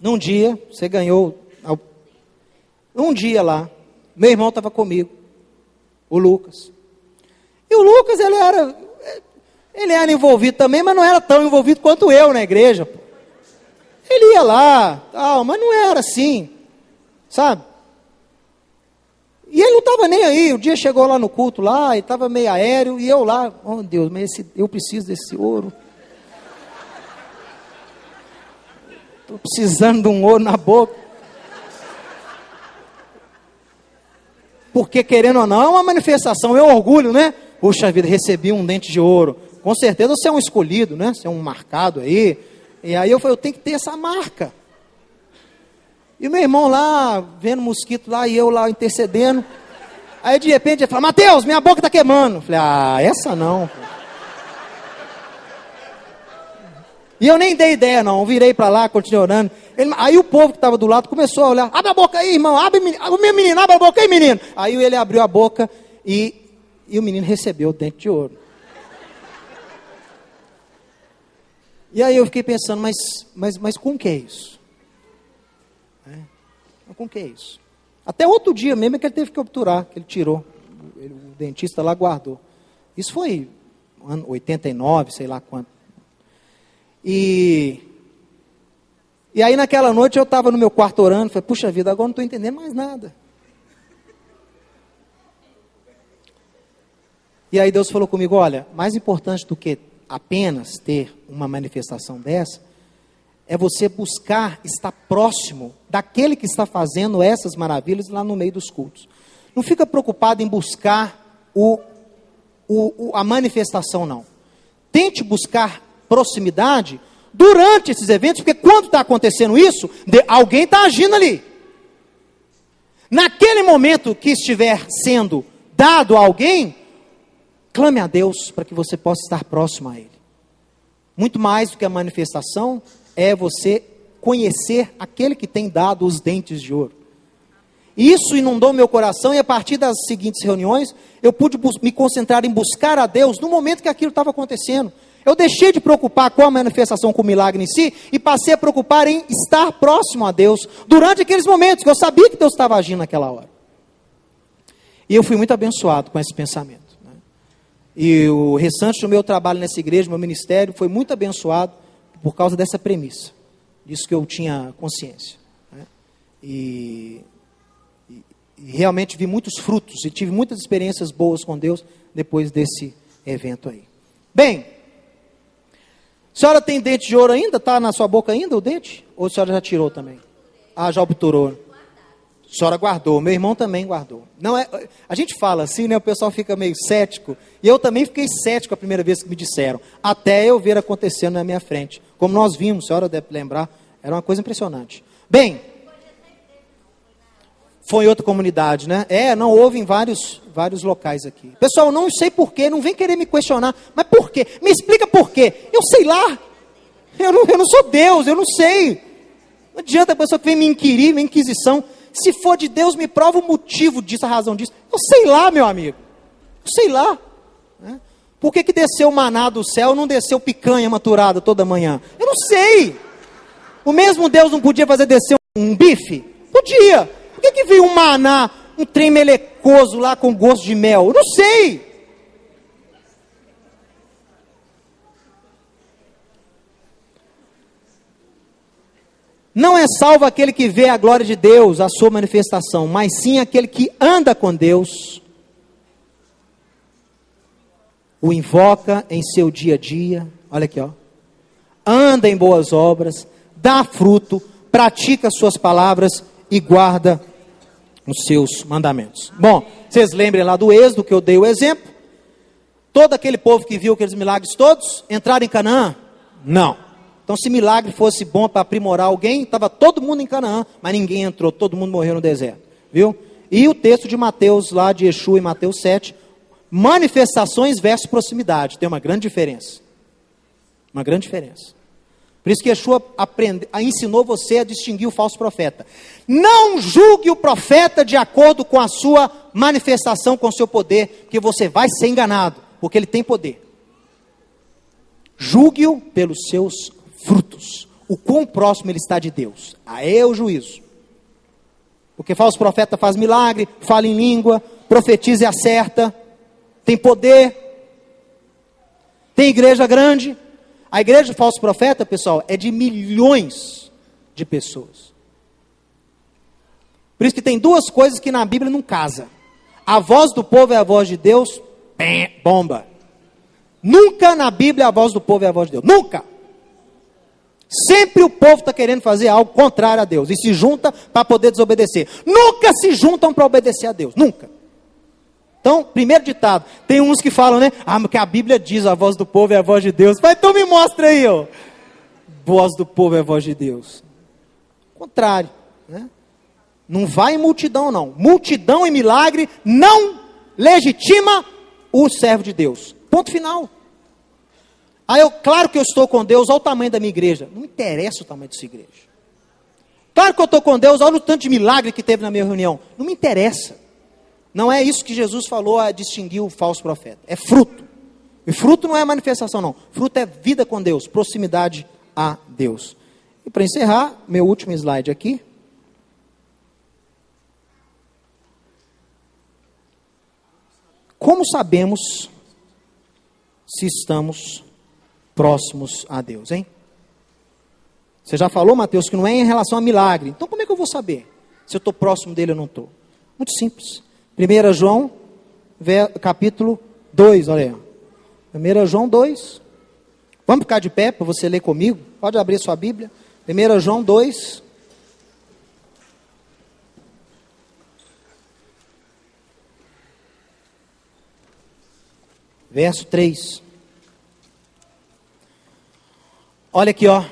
num dia, você ganhou, um dia lá, meu irmão estava comigo, o Lucas. E o Lucas, ele era, ele era envolvido também, mas não era tão envolvido quanto eu na igreja. Pô. Ele ia lá, tal, mas não era assim, sabe? E ele não estava nem aí, o dia chegou lá no culto, lá, e estava meio aéreo, e eu lá, oh Deus, mas esse, eu preciso desse ouro. Estou precisando de um ouro na boca. Porque querendo ou não, é uma manifestação, é um orgulho, né? Puxa vida, recebi um dente de ouro. Com certeza você é um escolhido, né? Você é um marcado aí. E aí eu falei, eu tenho que ter essa marca. E o meu irmão lá, vendo mosquito lá, e eu lá intercedendo. Aí de repente ele fala, Mateus, minha boca tá queimando. Eu falei, ah, essa não. Pô. E eu nem dei ideia, não. Eu virei para lá, continuei orando. Ele, aí o povo que estava do lado começou a olhar. Abre a boca aí, irmão. Abre, meu menino. Abre a boca aí, menino. Aí ele abriu a boca e, e o menino recebeu o dente de ouro. E aí eu fiquei pensando, mas, mas, mas com que é isso? É. Com que é isso? Até outro dia mesmo é que ele teve que obturar, que ele tirou. Ele, o dentista lá guardou. Isso foi ano oitenta e nove, sei lá quanto. E, e aí naquela noite eu estava no meu quarto orando, falei, puxa vida, agora não estou entendendo mais nada. E aí Deus falou comigo, olha, mais importante do que apenas ter uma manifestação dessa, é você buscar estar próximo daquele que está fazendo essas maravilhas lá no meio dos cultos. Não fica preocupado em buscar o, o, o, a manifestação, não. Tente buscar proximidade durante esses eventos, porque quando está acontecendo isso, de, alguém está agindo ali. Naquele momento que estiver sendo dado a alguém, clame a Deus para que você possa estar próximo a Ele. Muito mais do que a manifestação, é você conhecer aquele que tem dado os dentes de ouro. Isso inundou meu coração e a partir das seguintes reuniões, eu pude me concentrar em buscar a Deus no momento que aquilo estava acontecendo. Eu deixei de preocupar com a manifestação, com o milagre em si, e passei a preocupar em estar próximo a Deus, durante aqueles momentos, que eu sabia que Deus estava agindo naquela hora. E eu fui muito abençoado com esse pensamento, né? E o restante do meu trabalho nessa igreja, meu ministério, foi muito abençoado por causa dessa premissa, disso que eu tinha consciência, né? E, e, e realmente vi muitos frutos, e tive muitas experiências boas com Deus, depois desse evento aí. Bem... A senhora tem dente de ouro ainda? Está na sua boca ainda o dente? Ou a senhora já tirou também? Ah, já obturou. A senhora guardou. Meu irmão também guardou. Não é, a gente fala assim, né? O pessoal fica meio cético. E eu também fiquei cético a primeira vez que me disseram. Até eu ver acontecendo na minha frente. Como nós vimos, a senhora deve lembrar. Era uma coisa impressionante. Bem, foi em outra comunidade, né? É, não, houve em vários, vários locais aqui. Pessoal, não sei porquê, não vem querer me questionar. Mas por quê? Me explica por quê. Eu sei lá. Eu não, eu não sou Deus, eu não sei. Não adianta a pessoa que vem me inquirir, minha inquisição. Se for de Deus, me prova o motivo disso, a razão disso. Eu sei lá, meu amigo. Eu sei lá. Né? Por que que desceu maná do céu, não desceu picanha maturada toda manhã? Eu não sei. O mesmo Deus não podia fazer descer um bife? Podia. Por que que veio um maná, um trem melecoso lá com gosto de mel? Eu não sei. Não é salvo aquele que vê a glória de Deus, a sua manifestação, mas sim aquele que anda com Deus, o invoca em seu dia a dia, olha aqui, ó. Anda em boas obras, dá fruto, pratica suas palavras e guarda os seus mandamentos. Bom, vocês lembrem lá do Êxodo, que eu dei o exemplo. Todo aquele povo que viu aqueles milagres todos, entraram em Canaã? Não. Então se milagre fosse bom para aprimorar alguém, estava todo mundo em Canaã, mas ninguém entrou, todo mundo morreu no deserto. Viu? E o texto de Mateus, lá de Yeshua em Mateus sete, manifestações versus proximidade, tem uma grande diferença. Uma grande diferença. Por isso que Yeshua aprende, ensinou você a distinguir o falso profeta. Não julgue o profeta de acordo com a sua manifestação, com o seu poder, porque você vai ser enganado, porque ele tem poder. Julgue-o pelos seus frutos, o quão próximo ele está de Deus. Aí é o juízo. Porque falso profeta faz milagre, fala em língua, profetiza e acerta, tem poder, tem igreja grande. A igreja do falso profeta, pessoal, é de milhões de pessoas. Por isso que tem duas coisas que na Bíblia não casa. A voz do povo é a voz de Deus, bomba. Nunca na Bíblia a voz do povo é a voz de Deus, nunca. Sempre o povo está querendo fazer algo contrário a Deus, e se junta para poder desobedecer. Nunca se juntam para obedecer a Deus, nunca. Então, primeiro ditado, tem uns que falam, né? Ah, porque a Bíblia diz, a voz do povo é a voz de Deus. Mas então me mostra aí, ó. Voz do povo é a voz de Deus. Contrário, né? Não vai em multidão, não. Multidão e milagre não legitima o servo de Deus. Ponto final. Ah, eu, claro que eu estou com Deus, olha o tamanho da minha igreja. Não interessa o tamanho dessa igreja. Claro que eu estou com Deus, olha o tanto de milagre que teve na minha reunião. Não me interessa. Não é isso que Jesus falou a distinguir o falso profeta. É fruto. E fruto não é manifestação, não. Fruto é vida com Deus, proximidade a Deus. E para encerrar, meu último slide aqui. Como sabemos se estamos próximos a Deus, hein? Você já falou, Mateus, que não é em relação a milagre. Então, como é que eu vou saber se eu estou próximo dele ou não estou? Muito simples. primeiro João, capítulo dois, olha aí. primeiro João dois. Vamos ficar de pé para você ler comigo? Pode abrir sua Bíblia. primeiro João dois. Verso três. Olha aqui, ó.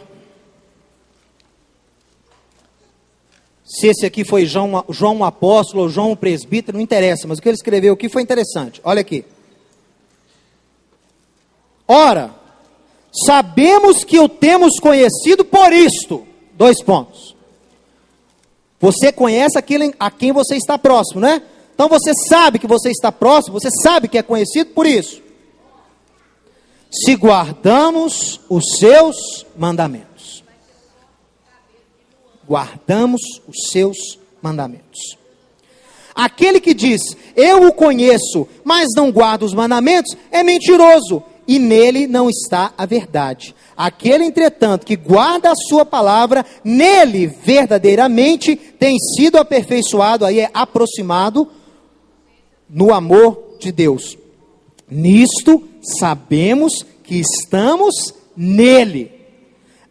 Se esse aqui foi João, João o apóstolo ou João o presbítero, não interessa, mas o que ele escreveu aqui foi interessante. Olha aqui. Ora, sabemos que o temos conhecido por isto. Dois pontos. Você conhece aquele a quem você está próximo, né? Então você sabe que você está próximo, você sabe que é conhecido por isso. Se guardamos os seus mandamentos. Guardamos os seus mandamentos. Aquele que diz, eu o conheço, mas não guardo os mandamentos, é mentiroso, e nele não está a verdade. Aquele, entretanto, que guarda a sua palavra, nele verdadeiramente tem sido aperfeiçoado, aí é aproximado, no amor de Deus. Nisto sabemos que estamos nele.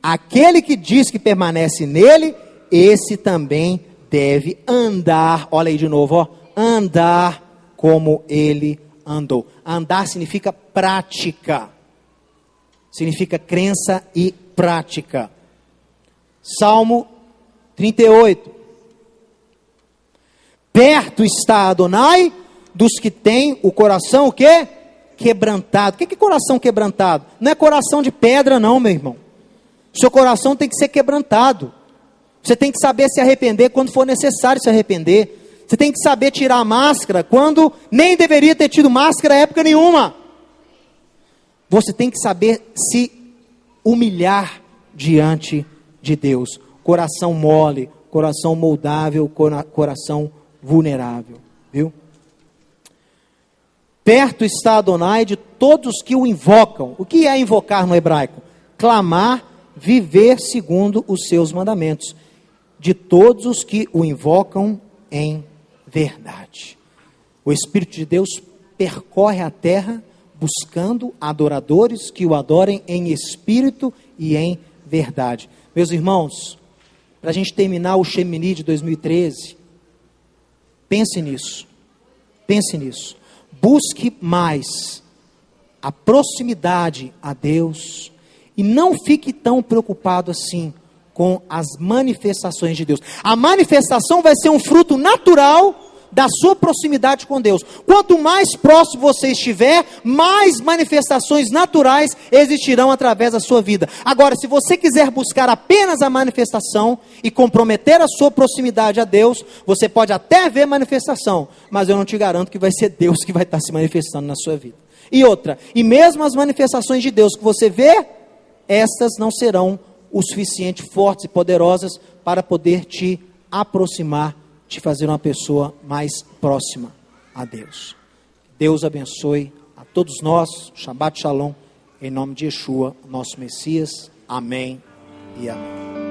Aquele que diz que permanece nele, esse também deve andar, olha aí de novo, ó, andar como ele andou. Andar significa prática, significa crença e prática. Salmo trinta e oito, perto está Adonai dos que têm o coração o quê? Quebrantado. O que é, que é coração quebrantado? Não é coração de pedra não, meu irmão. Seu coração tem que ser quebrantado. Você tem que saber se arrepender quando for necessário se arrepender. Você tem que saber tirar a máscara quando nem deveria ter tido máscara época nenhuma. Você tem que saber se humilhar diante de Deus. Coração mole, coração moldável, coração vulnerável, viu? Perto está Adonai de todos que o invocam. O que é invocar no hebraico? Clamar, viver segundo os seus mandamentos. De todos os que o invocam em verdade. O Espírito de Deus percorre a terra buscando adoradores que o adorem em espírito e em verdade. Meus irmãos, para a gente terminar o Shemini de dois mil e treze, pense nisso. Pense nisso. Busque mais a proximidade a Deus e não fique tão preocupado assim com as manifestações de Deus. A manifestação vai ser um fruto natural da sua proximidade com Deus. Quanto mais próximo você estiver, mais manifestações naturais existirão através da sua vida. Agora, se você quiser buscar apenas a manifestação e comprometer a sua proximidade a Deus, você pode até ver manifestação, mas eu não te garanto que vai ser Deus que vai estar se manifestando na sua vida. E outra, e mesmo as manifestações de Deus que você vê, estas não serão o suficiente fortes e poderosas para poder te aproximar, te fazer uma pessoa mais próxima a Deus. Deus abençoe a todos nós. Shabbat Shalom, em nome de Yeshua, nosso Messias. Amém e amém.